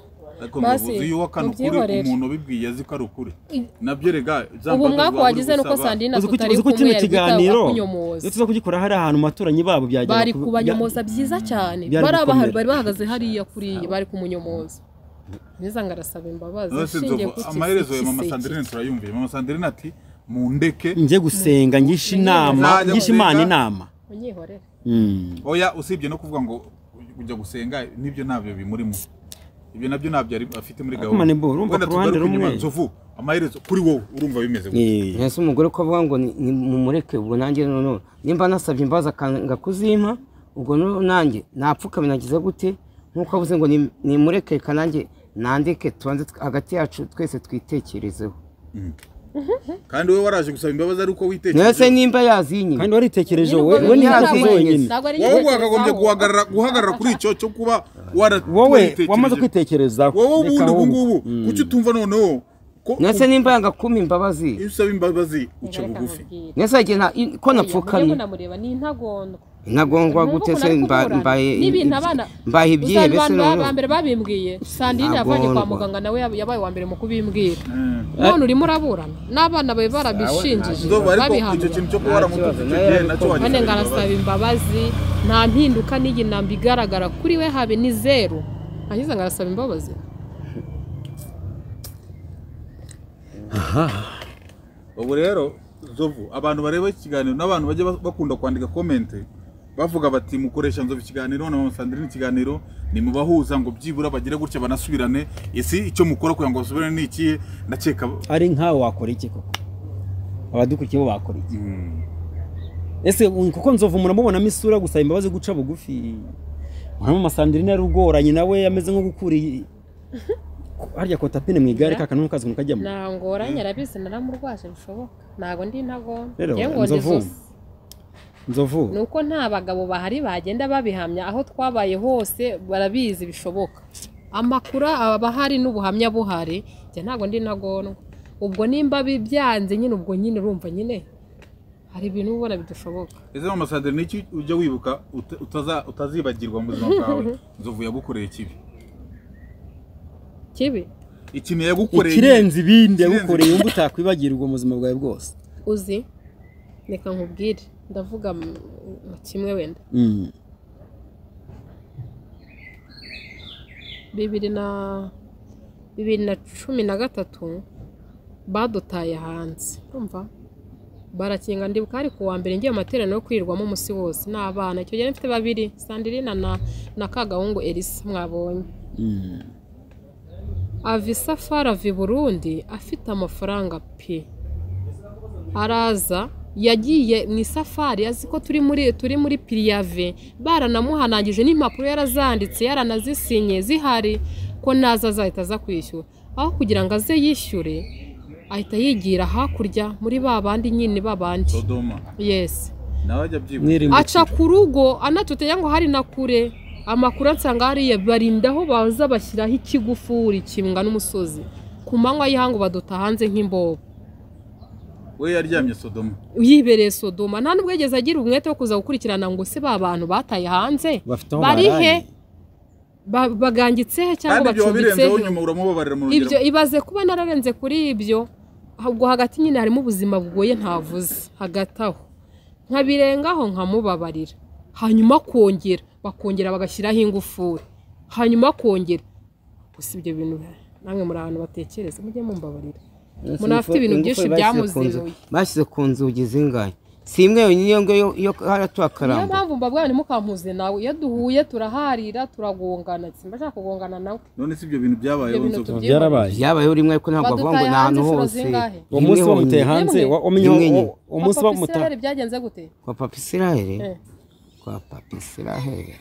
ubu mwaka wagize nuko Sandrine tutari kumwe tuza kugikora hari ahantu maturanyi babo byagera bari kubanyomoza byiza cyane bari bahagaze hariya kuriye bari kumunyomoza neza ngarasaba imbabazi amaherezo ya Mama Sandrine turayumviye Mama Sandrine ati mundeke nje gusenga ngishi inama ngishi imana inama unyihorere oya usibye no kuvuga ngo kujya gusenga nibyo nabyo bimurimo ibyo nabyo nabyo ari afite muri gawo mane bo urumva ruhande rumwe nzovu amaherezo kuri wowe urumva bimeze gute yese umugore ko avuga ngo mu mureke ubwo nanjye none nimba nasabye imbaza kanga kuzimpa ubwo nanjye napfuka binagize gute nkuko avuze ngo ni mureke kananjye nandike tubanze hagati yacu twese twitekerezeho kandi we waraje gusaba imbabazi ariko witekereje nese nimba yazinye kandi waritekereje we we ntazinye wowe wakagombye guhagarara guhagarara kuri icyo cyo kuba wowe wamaze kwitekereza wowe ubundi ubu ngubu kuki utumva noneho nese nimba yanga kuma imbabazi usaba imbabazi uca bugufi nese agena ko napfukamye intagondwa gutese mbaye mbaye ibyihe bese no bambere babimbwiye Sandrine yavanye kwa muganga nawe yabaye wa mbere mu kubimbwira none urimo uraburana nabana baye barabishinjije babihamye bane ngarasaba imbabazi nta mpinduka n'igi namba igaragara kuri we habe ni zero ahize ngarasaba imbabazi aha ubu rero Zovu abantu bareba ikiganiro n'abantu baje bakunda kwandika comment bavuga bati mukoresha nzo ikiganiro na Sandrine ikiganiro nimubahuza ngo byibura bagire gutya banasubirane isi icyo mukora kugira ngo basubirane n'iki ndakeka ari nkawe wakora iki koko abadukuriye bo bakora iki ese kuko nzovu muramubona misura gusa imbabazi guca bugufi Mama Sandrine rugoranye nawe yameze nko gukuriye harya ko tapine mwigare kaka nuko kazi mukajyamo nangoranye arabise naramurwashe bishoboka nago ndi ntagombe yego nzovu nzovu nuko nta bagabo bahari bagenda babihamya aho twabaye hose barabizi bishoboka amakura abahari n'ubuhamya buhari je ntago ndi ntagorwa ubwo nimba bibyanze nyine ubwo nyine urumva nyine hari ibintu ubona bidashoboka ese Mama Sandrine iki ujya wibuka utaza utazibagirwa mu buzima bwawe nzovu yagukoreye kibi kibi ikintu yagukoreye kirenze ibindi yagukoreye yumva utakwibagirwa muzima bwawe bwose uzi neka nkubwire ndavuga kimwe wenda bibiri na bibiri na cumi na gatatu badutaye hanze umva barakinga ndibuka ariko wa mbere ngiye amaterano yo kwirirwamo umunsi wose n'abana icyo gihe mfite babiri Sandrine na na Kagahungu Elisa mwabonye Avisa Faravi Burundi afite amafaranga pe araza yagiye mu safari aziko turi muri turi muri Piriave baranamuhanangije n'impapuro yarazanditse yaranazisinye zihari ko naza azahita aza kwishyura aho kugira ngo aze yishyure ahita yigira hakurya muri babandi nyine babandi yes aca ku rugo anatuteye ngo hari na kure amakuru ansanga hariya barindaho baza bashyiraho ikigufuri kimbwa n'umusozi ku manywa y'ihangu baduta hanze nk'imbobo we yaryamye Sodoma yibereye Sodoma nta nubwo yageze agira umwete wo kuza gukurikirana ngo se babantu bataye hanze barihe bagangitse he cyangwa bacumbitse ibyo ibaze kuba nararenze kuri ibyo ahubwo hagati nyine harimo ubuzima bugoye ntavuze hagati aho nkabirengaho nkamubabarira hanyuma kongera bakongera bagashyiraho ingufuri hanyuma kongera gusa ibyo bintu namwe muri abantu batekereza mujye mumbabarira umuntu afite ibintu byinshi byamuziruye bashyize ku nzugi zingaye si imwe yonyine yo haratukaramba niyo mpamvu mbabwira ni mukampuze nawe iyo duhuye turaharira turagongana simbashaka kugongana nawe none si ibyo bintu byabayeho nzovu byarabaye byabayeho rimwe ariko ntabwo bavuga ngo n'ahantu hose umunsi bamuteye hanze wamenye umunsi bamuteye byagenze gute kwa Papa Israel twapa Israel.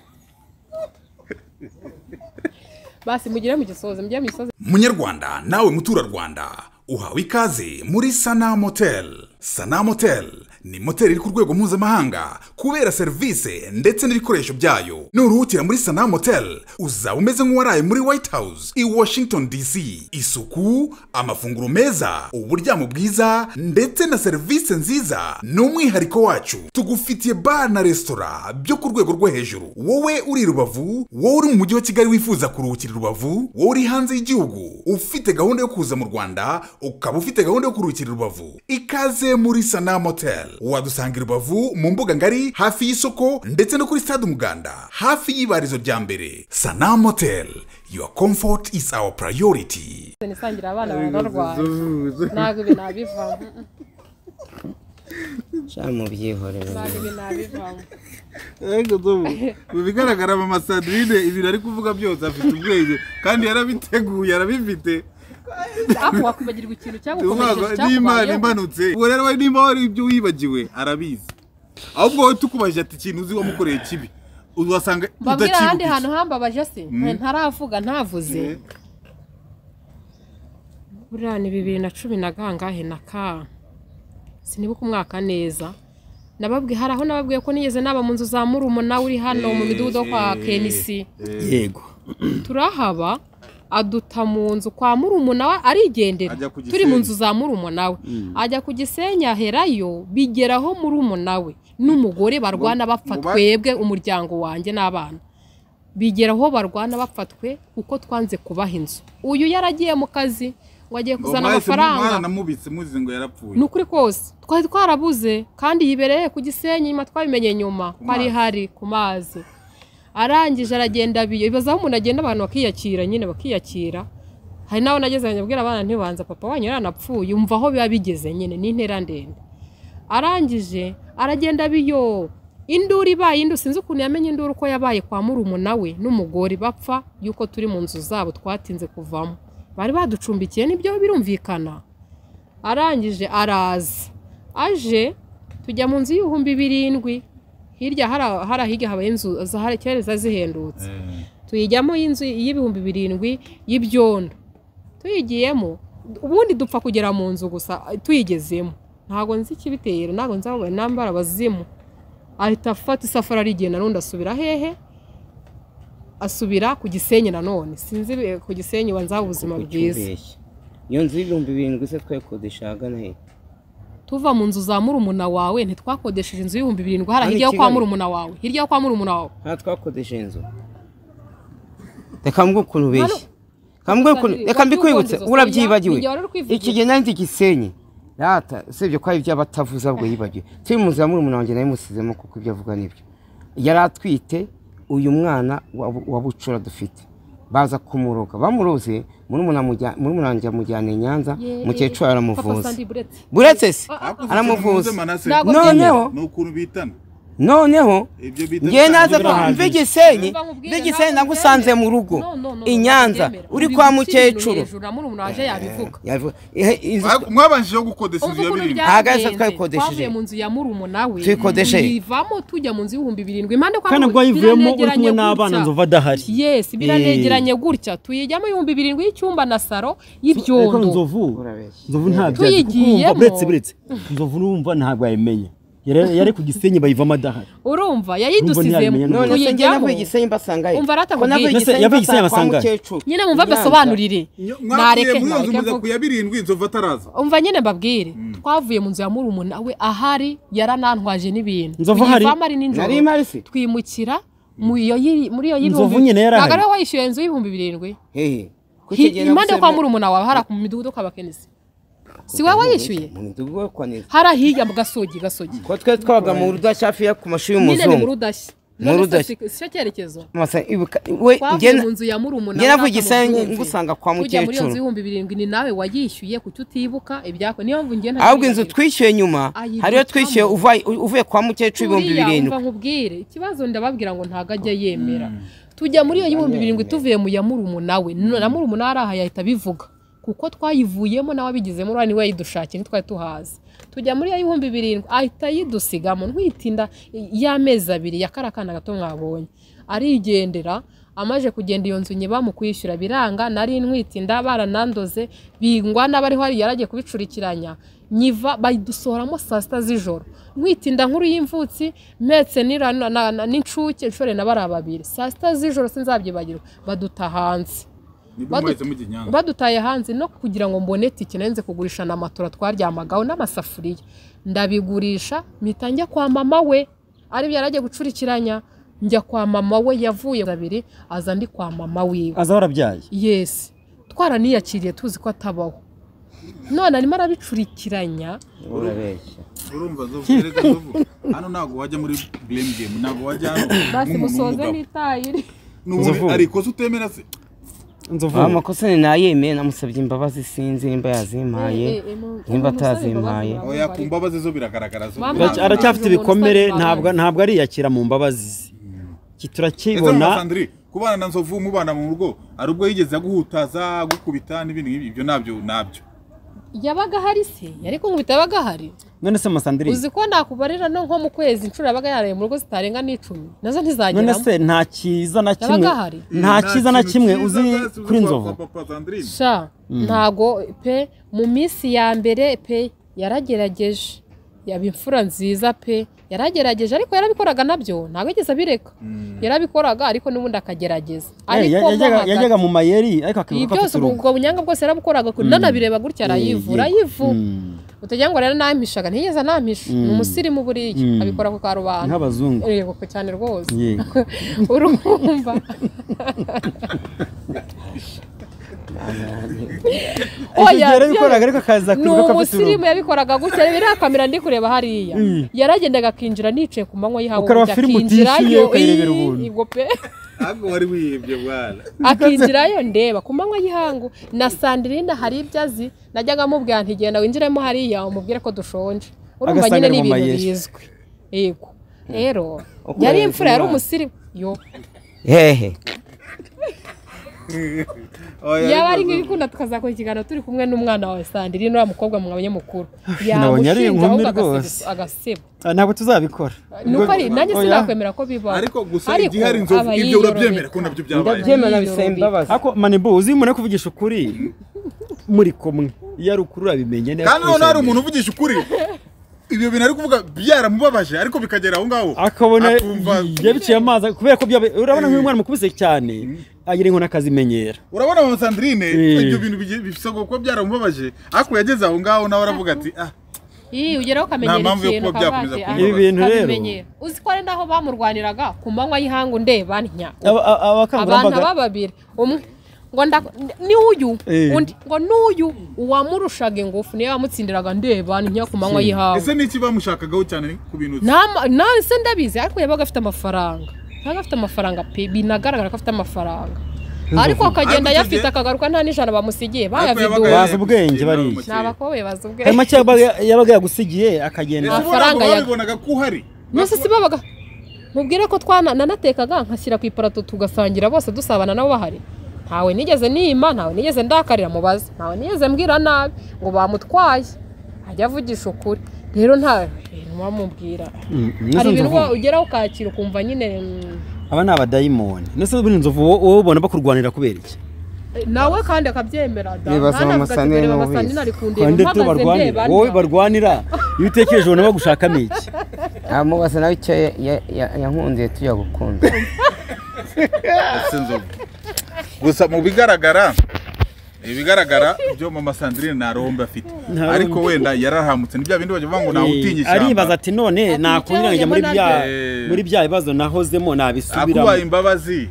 Basi mugire mu gisoze mugire mu gisoze Munyarwanda nawe mutura Rwanda uhawe ikaze muri Sanam Hotel. Sanam Hotel ni motel iri ku rwego mpuzamahanga kubera service ndetse n'ibikoresho byayo. Nuruhukira muri Sanam Hotel uzaba umeze nk'uwaraye muri White House i Washington D C. Isuku, amafunguro meza, uburyamo bwiza ndetse na service nziza n'umwihariko wacu. Tugufitiye bar na restaurant byo ku rwego rwo hejuru. Wowe uri Rubavu, wowe uri mu mujyi wa Kigali wifuza kuruhukira Rubavu, wowe uri hanze y'igihugu ufite gahunda yo kuza mu Rwanda ukaba ufite gahunda yo kuruhukira Rubavu, ikaze muri Sanam Hotel. Wadusanga Rubavu mu mbuga ngari hafi y'isoko ndetse no kuri Stade Umuganda hafi y'ibarizo rya mbere. Sanam Hotel, your comfort is our priority. Nisangira abana bararwara nago binabiva Shamu byihore nago binabiva Ego dobu bigaragara mama Sadrine ibintu ari kuvuga byose afite ubwenge kandi yarabiteguye yarabivite. Apo wakubagirwa ikintu cyangwa ukomeje cyangwa n'Imana imanutse uwo rero we nimba ari ibyo wibagiwe arabizi ahubwo tukubaje ati ikintu uzi wa mukoreye kibi uzasanga udakibye kandi hano hamba baje se ntaravuga ntavuze burane bibiri na cumi na gangahe naka sinibuka umwaka neza nababwiye haraho nababwiye ko nigeze naba munzu za murumo nawe uri hano mu midudo kwa K N C yego turahaba aduta mu nzu kwa murumuna wa arigendera turi mu nzu za murumuna we ajya kugisenya herayo bigeraho murumuna we n'umugore barwana bapfatwebwe umuryango wanjye n'abana bigeraho barwana bapfatwe uko twanze kubaha inzu uyu yaragiye mu kazi wagiye kuzana amafaranga namubitse muzi ngo yarapfuye n'ukuri kose twari twarabuze kandi yibereye kugisenya nyuma twabimenye nyuma hari hari ku mazi arangije aragenda biyo bibazaho umuntu agenda abantu bakiyakira nyine bakiyakira hari nawo nageze abanyabwira abana ntibanza papa wanyu yaranapfuye umva aho biba bigeze nyine ni intera ndende arangije aragenda biyo induru ibaye indu sinzi ukuntu yamenye induru ko yabaye kwa murumuna we n'umugore bapfa yuko turi mu nzu zabo twatinze kuvamo bari baducumbikiye nibyo birumvikana arangije araza aje tujya mu nzu y'ibihumbi birindwi hirya hara hara higa habaye inzu za harekereza zihendutse tuyijyamo inzu y'ibihumbi birindwi y'ibyondo tuyigiyemo ubundi dupfa kugera mu nzu gusa tuyigezemo ntago nzi kibitero ntago nzawe nambara abazimu ahita afata isafara rigenda nonda asubira hehe asubira kugisenye nanone sinzi kugisenye wanza ubuzima bwiza iyo nzu y'ibihumbi birindwi se twekodeshaga nahe tuva mu nzu za murumuna wawe ntitwakodesheje inzu y'ibihumbi birindwi hara hirya yo kwa murumuna wawe hirya yo kwa murumuna wawe ha twakodesheje inzu tekambwe ukuntu beshi kambwe ukuntu ekambikwibutse urabyibagiwe ikije nanzi gisenye rata sebyo kwa ibyo abatavuza abwo yibagiwe turi mu nzu ya murumuna wanjye nayo musizemo kuko ibyo avuga nibyo yaratwite uyu mwana wabucura dufite baza kumuroka bamuroze murumuna mujya murumuna wanjye mujyane Nyanza mukecuru aramuvuza buretse se aramuvuza noneho n'ukuntu bitana noneho ngiye naza mvegisenye mvegisenye nagusanze mu rugo inyanza uri kwa mukecuru murumuna waje yabivuga mwabanjije yo gukodesha inzu yabiri ahagaze twakodesheje mu nzu ya murumuna we twivamo tujya mu nzu y'ibihumbi birindwi impande kwa kandi bwo yivemo uri kumwe n'abana nzova dahari yes biranegeranye gutya tuyijyamo y'ibihumbi birindwi y'icyumba na saro y'ibyondo nzovu nzovu ntabyo buretse buretse nzovu n'umva ntabwo ayimenye yari kugisenye bayiva madahari urumva yayidusizemo none se njye navuye igisenye basanga umva basanga nyine mumva basobanurire nareke umva nyine babwire twavuye mu nzu ya murumuna we ahari yaranantwaje n'ibintu n'injoro twimukira muri yo muri yo y'ibihumbi nagara wayishyuye inzu y'ibihumbi birindwi impande kwa murumuna wawe hara ku midugudu kabakenisi si wawe yishyuye hara higa mugasogi gasogi ko twe twaga mu rudashafi ya ku mashu y'umuzungu mu rudashi mu rudashi cyo cyerekezo masa we ngenzu ya murumuna ngera vugisenye ngusanga kwa mukecuru y'ibihumbi birindwi ni nawe wayishyuye kucutibuka ibyako niyo mvu ngena ahubwo inzu twishyuye nyuma hariyo twishyuye uvuye kwa mukecuru y'ibihumbi birindwi nkubwire ikibazo ndababwira ngo ntagajya yemera tujya muri iyo y'ibihumbi birindwi tuvuye mu ya murumuna we na murumuna arahaya ahita bivuga kuko twayivuyemo nawe abigizemo urani we yidushakira twari tuhaza tujya muri ibihumbi birindwi ahita yidusigamo ntwitinda y'amezi abiri yakarakana gato mwabonye arigendera amaje kugenda iyo nzu nyeba mu kwishyura biranga nari ntwitinda baranandoze bingwa n'abari hari yaragiye kubicurikiranya nyiva bayidusohoramo saa sita z'ijoro ntwitinda nkuru y'imvutsi metse n'incuke nshore na bara babiri saa sita z'ijoro sinzabyibagirwa baduta hanze badutaye hanze no kugira ngo mbone tike nenze kugurisha na matora twaryamagaho n'amasafuriya ndabigurisha mitanja kwa mama we ari byaraje gucurikiranya njya kwa mama we yavuye babiri aza ndi kwa mama wiwe aza warabyaye yes twaraniyakiriye tuzi ko atabaho none arimo arabicurikiranya urabeshya urumva z'ubwereka z'ubu hano nago wajya muri blame game nago wajya basi musoze n'itayiri n'ubu ariko sutemera se amakosa ni nayemeye namusabye imbabazi sinzi nimba yazimpaye nimba atazimpaye oya ku mbabazi zo biragaragara zo aracyafite ibikomere ntabwo ntabwo ari yakira mu mbabazi kiturakibona kubana na nzovu mubana mu rugo ari ubwo yigeze guhutaza gukubita n'ibintu ibyo nabyo nabyo yabaga hari se yariko nkubita yabaga hari none se Masandri uzi ko nakubarira no nko mu kwezi inshuro yabaga yaraye mu rugo zitarenga n'icumi nazo ntizagera none se nta kiza na kimwe nta kiza na kimwe uzi kuri nzovu sha ntago pe mu minsi ya mbere pe yaragerageje yaba imfura nziza pe yaragerageje ariko yarabikoraga nabyo ntabwo yigeze abireka yarabikoraga ariko n'ubundi akagerageza ariko yajyaga mu mayeri ariko akiruka ku rugo ubwo bunyanga bwose yarabukoraga ko nanabireba gutya arayivura yivuga utajya ngo rero namishaga ntiyeza namisha n'umusirimu buriye abikora ku karubana nk'abazungu yego cyane rwose urumva n'umusirimu yabikoraga gutya rero kamera ndi kureba hariya yaragendaga akinjira nicaye ku manywa y'ihawe akinjirayo akinjirayo ndeba ku manywa y'ihangu na Sandrine hari ibyo azi najyaga amubwira nti genda winjiremo hariya umubwire ko dushonje urumva nyine n'ibintu bizwi yego rero yari imfura yari umusirimu yo hehe yaba ari nk'ibikunda tukazakora ikiganiro turi kumwe n'umwana wawe Sandrine uriya mukobwa mu banyamukuru yagushinja agasebo ntabwo tuzabikora nuko ari nanjye sinakwemera ko bibaho ariko gusa igihari inzovu ibyo urabyemera ko nabyo byabaye ndabyemera bisembabaza ako manibu uzi mune kuvugisha ukuri muri kumwe iyo ari ukuri urabimenye neza kandi none hari umuntu uvugisha ukuri ibyo bintu ari kuvuga byaramubabaje ariko bikagera aho ngaho akabona yabiciye amazi kubera ko urabona nk'umwana mukubise cyane agire inkona akazimenyera urabona mama Sandrine ibyo bintu bifisa ko byaramubabaje ariko yageze aho ngaho nawe aravuga ati ah iyi ugeraho kamenyera ikintu ibi bintu rero uzi ko ari naho bamurwaniraga ku manywa y'ihangu ndeba ntya abantu bababira umwe ngo ni uyu undi ngo nuyu uwamurushaga ingufu niyo yamutsindiraga ndeba ntya ku manywa yihawe ese niki bamushakagaho cyane ku bintu nase ndabizi ariko yabaga afite amafaranga ntabwo afite amafaranga pe binagaragara ko afite amafaranga ariko akagenda yafite akagaruka nta n'ijana bamusigiye bayaviduye baza ubwenge bariye n'abakowe baza ubwenge make yabaga yagusigiye akagenda amafaranga yabonaga ko uhari nose sibabaga mubwire ko twananatekaga nkashyira ku iparato tugasangira bose dusabana nabo bahari ntawe nigeze nima ntawe nigeze ndakarira mubaza ntawe nigeze mbwira nabi ngo bamutwaye ajya avugisha ukuri rero nta wamubwira hari ibintu ugeraho ukakira ukumva nyine aba ni abadayimoni ndetse buri nzovu wowe ubona bakurwanira kubera iki nawe kandi akabyemera wowe barwanira iyo utekereje ubona bagushakamo iki mubasa nawe icyo yankunze tujya gukunda gusa mu bigaragara ibigaragara byo mama Sandrine naromba afite ariko wenda yarahamutse n'ibya bindi bavuga ngo nawutinyisha aribaza ati none nakunyiranya muri bya muri bya bibazo nahozemo nabisubiramo akuba imbabazi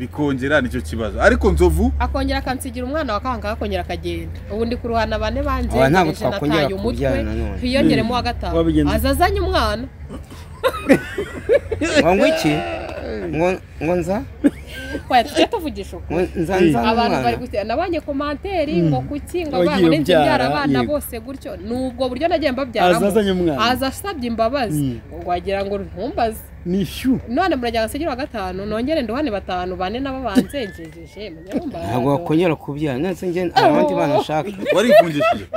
bikongera nicyo kibazo ariko nzovu akongera akansigira umwana wakanga akongera akagenda ubundi ku ruhana bane banze nataye umutwe hiyongeremo wa gatatu azazanye umwana ngo iki ngo nza kwatse tuvugisha uko nzanza abantu bari gutya nabanye komanteri ngo kuki ngo abantu n'indi byara abana bose gutyo nubwo buryo nagiye mbabyara aza asabye imbabazi ngo wagira ngo ntumbaze nishu none murajya gasegira wa gatanu nongere ndohane batanu bane nababanzenjeje munyarumba ntabwo wakongera kubyara nese nge abandi bana shaka wari kungishije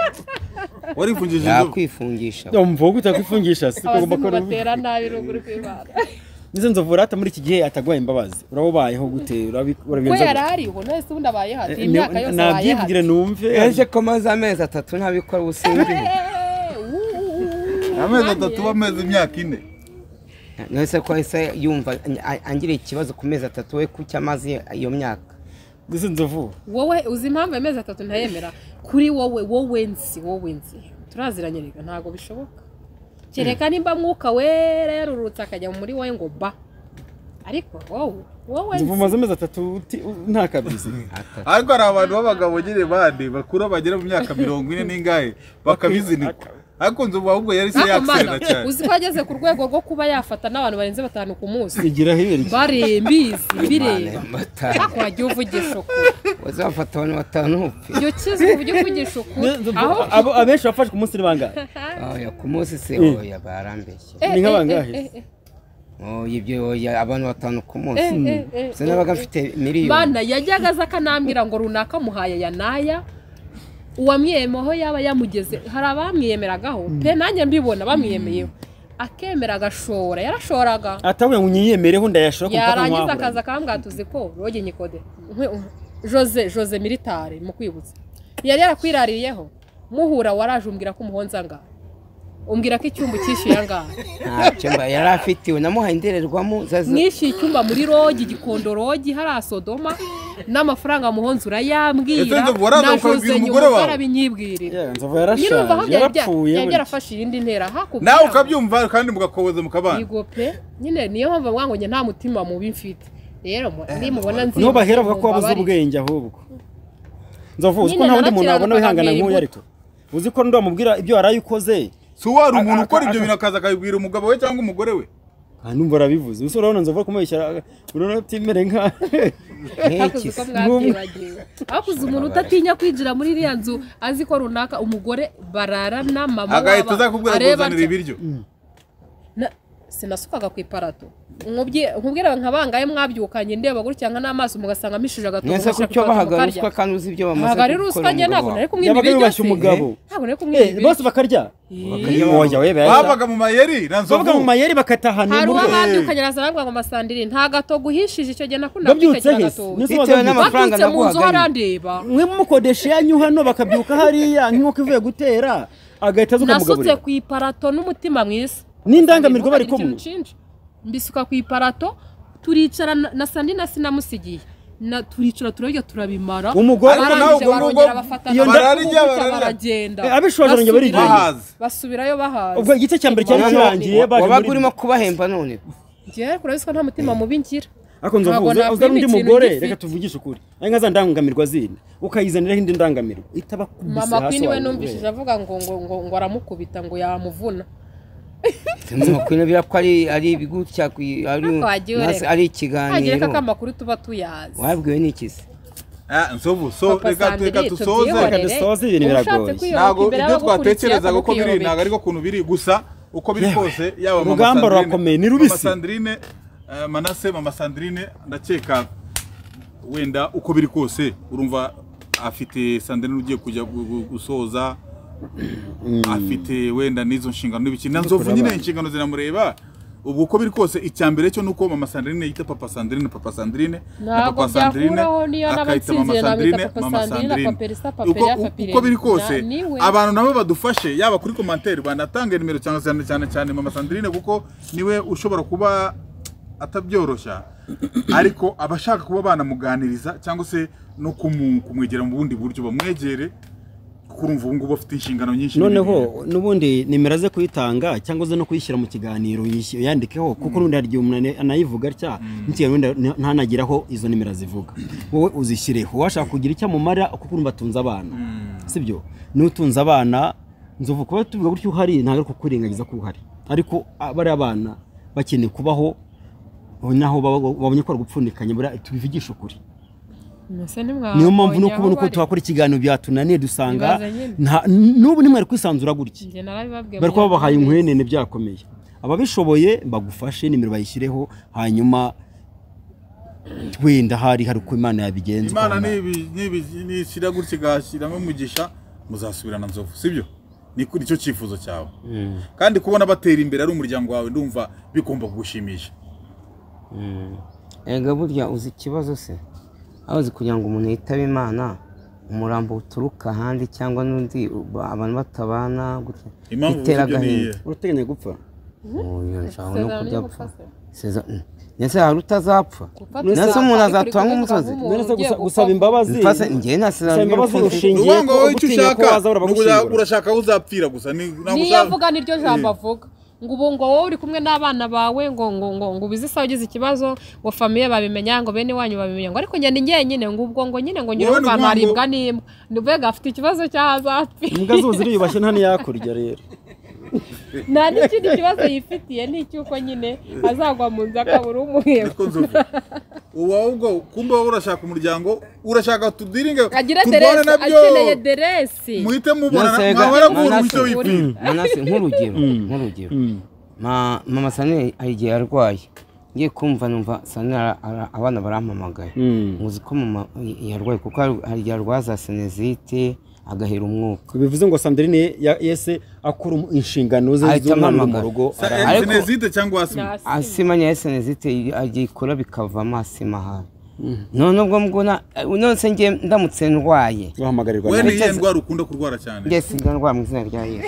Wari mfungije ndio kwifungisha. Ndio mvugo utakwifungisha siko ngomba ko batera nabi ruguru kwibara. Nize nzovura ata muri iki gihe atagwaye imbabazi. Urabobayeho gute? Urabiza. Ko yarari ubu nese ubundi abaye hati imyaka yose abaye hati. Nabyibwire numve. Eje komaza amezi atatu ntabikora ubusinzi. Amezi atatu bameze imyaka ine. Nese ko ise yumva angire ikibazo ku mezi atatu we kucya amazi iyo myaka. Nize nzovura. Wowe uzi impamvu amezi atatu ntayemera kuri wowe wowe nzi wowe nzi. Turaziranye rega ntago bishoboka. Kereka nimba mwuka wera yarurutse akajya muri wawe ngo ba ariko wowe wowe nvumaze amezi atatu nta kabisi ariko ari abantu babagabo gire bande bakura bagera mu myaka mirongo ine n'ingahe bakabizinika ariko nzuba ahubwo yari se yaksera cyane uzi kwageze ku rwego rwo kuba yafata n'abantu barenze batanu ku munsi igira heri barembizi bireba ariko wagiye uvugisha uko wazafata abantu batanu upfe iyo kizi uvuge kugisha uko abo abenshi bafashwe ku munsi ribangahe oya ku munsi se oya barambeshye ni nk'abangahe oh ibyo abantu batanu ku munsi se nabaga mfite miliyoni bana yajyaga akanambira ngo runaka muhaye ya naya uwamyemeho yaba yamugeze hari abamwiyemeragaho pe nanjye mbibona bamwiyemeyeho akemera agashora yarashoraga atawe unyiyemereho ndayashora kuko yarangiza akaza akambwatuze ko roge nyikode Jose Jose militare mu kwibutsa yari yarakwirariyeho muhura warajumbira ko muhonza nga umbwira ko icyumba cyishiye nga nta cyumba yarafitiwe namuhaye indererwamo zaza nishi icyumba muri roge gikondorogi hari asodoma n'amafaranga muhonzo urayambwira nakoze umugore wawe arabinyibwirira nzova yarashaka yarapfuye yarafashira indi ntera hakubye nawe ukabyumva kandi mugakoboza mukabana igope nyine niyo mpamvu mwango nta mutima mubi mfite rero ndi mubona nzi no bahera vuga ko wabuze ubwenge ahubwo nzovuze ko nta wundi muntu abona wihangana nk'uyu ariko uzi ko ndo mubwira ibyo warayikoze si wari umuntu ukora ibyo bintu akaza akabibwira umugabo we cyangwa umugore we anumva rabivuze usoro urabona nzovuga kumubeshya urabona timere nka n'iki akuze umuntu utatinya kwinjira muri iriya nzu azi ko runaka umugore bararana mama agahita zakubwira kuzanira ibiryo sinasukaga ku iparato nkubwira nkabangaye mwabyukanye ndeba gutya nka n'amaso mugasanga mishije agatobo nese kucyo bahagaruswa kandi uzi ibyo bamaze bagaruswa njye ntabwo nari kumwe n'ibyo ntabwo nari kumwe n'ibyo bose bakarya bakarya moya we babaga mu mayeri nanzovuga mu mayeri bakatahana mu rugo hari ukanyaraza bangwa ngo masandire nta gato guhishije icyo gihe nakunda kujya gato bitewe n'amafaranga naguhagarira mwe mukodeshe yanyu hano bakabyuka hariya nk'uko ivuye gutera agahita azuka mugabo nasutse ku iparato n'umutima mwiza nindangamirwa bari kumwe mbisuka ku iparato turicara na Sandina sinamusigiye na turicara turarya turabimara umugore basubirayo bahaze ubwo igice cyambere cyari kirangiye bagurimo kubahemba none ngiye kurabiswa nta mutima mubi ngira ako nzovuga uza undi mugore reka tuvugishe ukuri nka za ndangamirwa zine ukayizanira hindi ndangamirwa itaba kubisa mama kwiniwe numvishije avuga ngo ngo ngo aramukubita ngo yamuvuna Nzimukina bya kwari ari bigutya ari nasi ari kiganiro ageka kamakuru tuba tuyazi wabwiwe nikise ah nsobu so reka reka tusoze reka dusoze ibintu biragoye nago ibyo twatekereza ko biri naga ariko kuntu biri gusa uko biri kose yaba mugamba rakomeye ni rubisi Sandrine Manase mama Sandrine ndakeka wenda uko biri kose urumva afite Sandrine ugiye kujya gusoza afite wenda nizo nshingano n'ibikina nzovu nyine nshingano zinamureba ubwo ko biri kose icyambere cyo nuko mama Sandrine yita papa Sandrine papa Sandrine papa Sandrine akayita mama Sandrine mama Sandrine uko biri kose abantu nabo badufashe yaba kuri commentaire banatanga nimero cyane cyane cyane mama Sandrine kuko niwe ushobora kuba atabyoroshya ariko abashaka kuba banamuganiriza cyangwa se no kumwegera mu bundi buryo bamwegere kurumva ubungu bafite inshingano nyinshi noneho nubundi nimeraze kuyitanga cyangwa zo no kuyishyira mu kiganiro yandikeho kuko nundi hari umuntu anayivuga cya ntanagiraho izo nimera zivuga wowe uzishyireho washaka kugira icya mumara kuko urumva tunza abana sibyo n'utunza abana nzovu kuba tuvuga gutyo uhari ntabwo kuko kurengagiza ko uhari ariko bari abana bakeneye kubaho naho babonye ko rugupfundikanye tubivugisha ukuri niyo mpamvu no kubona uko tuhakora ikiganiro byatunaniye dusanga n'ubu nimwe ari kwisanzura gutya bari kuba babahaye inkwenene byakomeye ababishoboye bagufashe nimero bayishyireho hanyuma wenda hari hari uko Imana yabigenza Imana nibi nibi nishyira gutya gashyiramo umugisha muzasubirana nzovu sibyo nikuri cyo cifuzo cyawe. Mm. Kandi kubona batera imbere ari umuryango wawe ndumva bikomba kugushimisha. Mm. Ega burya uzi kibazo se. Abazi kugira ngo umuntu yitabe Imana umurambo uturuka handi cyangwa nundi abantu batabana gutya. Itera gahinda. Uruteganye gupfa. Oya nshaka no kujya gupfa. Seza. Nese arutazapfa. Nese umuntu azatwa nk'umusozi. Nese gusaba imbabazi. Fase ngiye nasira imbabazi ushingiye. Ngo icyo ushaka urashaka uzapfira gusa ni navuga niryo jambo avuga. Ngo ubongo wowe uri kumwe n'abana bawe ngo ngo ngo ngo bizisa ugize ikibazo ngo famille babimenya ngo bene wanyu babimenya ngo ariko nyandi ngiye nyine ngo ubwo ngo nyine ngo nyiro baribwa nimba. Ndubega afite ikibazo cy'ahazapfi. Imbwa zuziri yubashye nta niyakurya rero. Nani ikindi kibazo yifitiye ni cyuko nyine azagwa mu nza kabura umuhembo. Uwa ubwo kumbe urashaka umuryango urashaka tudiringe tubone nabyo akeneye deresi muhite mubona mwahora gura mucyo wipira. Manase nkurugero nkurugero. Ma mama Sane ayigiye arwaye. Ngiye kumva numva Sane abana barampamagaye. Muzi ko mama yarwaye kuko hari yarwaza senezite agahera umwuka bivuze ngo Sandrine yese akura inshingano ze z'umwana mu rugo ariko Senezite cyangwa Asima Asima nya Senezite agikora bikava masima ha none ubwo mbona nonse ngiye ndamutse ndwaye wahamagarirwa we niye ndwara ukunda kurwara cyane ngiye singa ndwara mu zina rya Yesu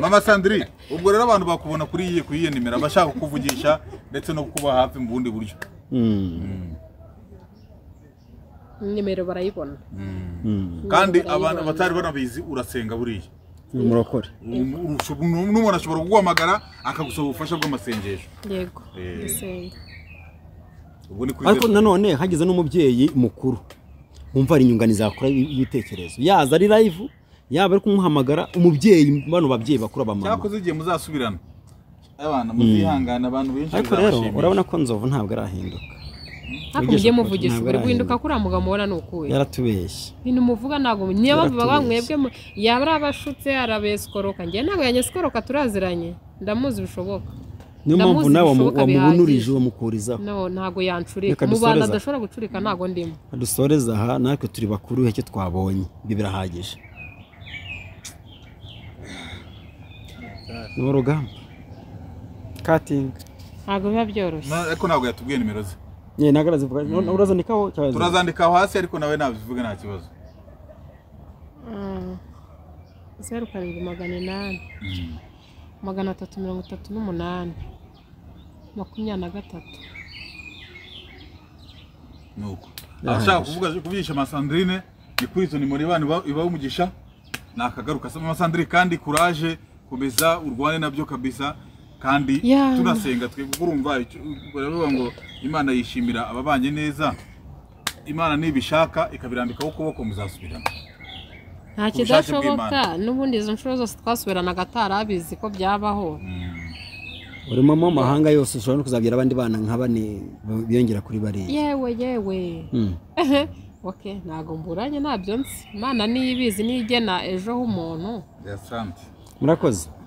Mama Sandri, ubwo rero abantu bakubona kuri yiye kuyiye nimera bashaka kuvugisha ndetse no kuba hafi mu bundi buryo. Mm. Nimero barayibona. Mm. Kandi abantu batari banabizi urasenga buriye. Umurokore. N'umuntu ashobora kuguhamagara akagusaba ubufasha bw'amasengesho. Yego. Yasenga. Ubwo ni kwizera. Ariko nanone hagize n'umubyeyi mukuru. Umva ari inyungani zakora y'ibitekerezo. Yaza ari live yaba ari kumuhamagara umubyeyi bano babyeyi bakura bamama cyakoze igiye muzasubirana abana muzihangana abantu benshi ariko rero urabona ko Nzovu ntabwo arahinduka akugiye muvugisha buri guhinduka kuri amuga mubona nukuwe yaratubeshye bintu muvuga nago niba baba mwebwe yabara abashutse arabeskoroka ngiye ntabwo yanyeskoroka turaziranye ndamuzi bishoboka niyo mpamvu nawe wamuhunurije wamukurizaho no ntago yancurika mu bana adashobora gucurika nago ndimo adusoreza aha natwe turi bakuru heke twabonye bibirahagije ni urugamba cutting ntago biba byoroshye ariko ntago yatubwiye nimero ze nyine nagarazivuga urazandikaho cyane turazandikaho hasi ariko nawe nabivuga nta kibazo mm zeru karindwi magana inani magana atatu mirongo itatu n'umunani makumyabiri na gatatu nuko ashaka kuvuga kubyisha Masandrine ni kuri izo nimero ibana iba umugisha nakagaruka sama Masandrine kandi courage komeza urwane nabyo kabisa kandi tunasenga twe kurumva baravuga ngo Imana yishimira ababanye neza Imana nibishaka ikabirambika ukuboko muzasubirana nta kidashoboka n'ubundi izo nshuro zose twasubirana gatarabizi ko byabaho uri mama mahanga yose ushobora no kuzagira abandi bana nk'abane biyongera kuri bariye yewe yewe okay nago mburanye nabyo nsi Imana niyibizi nigena ejo h'umuntu yasante murakoze.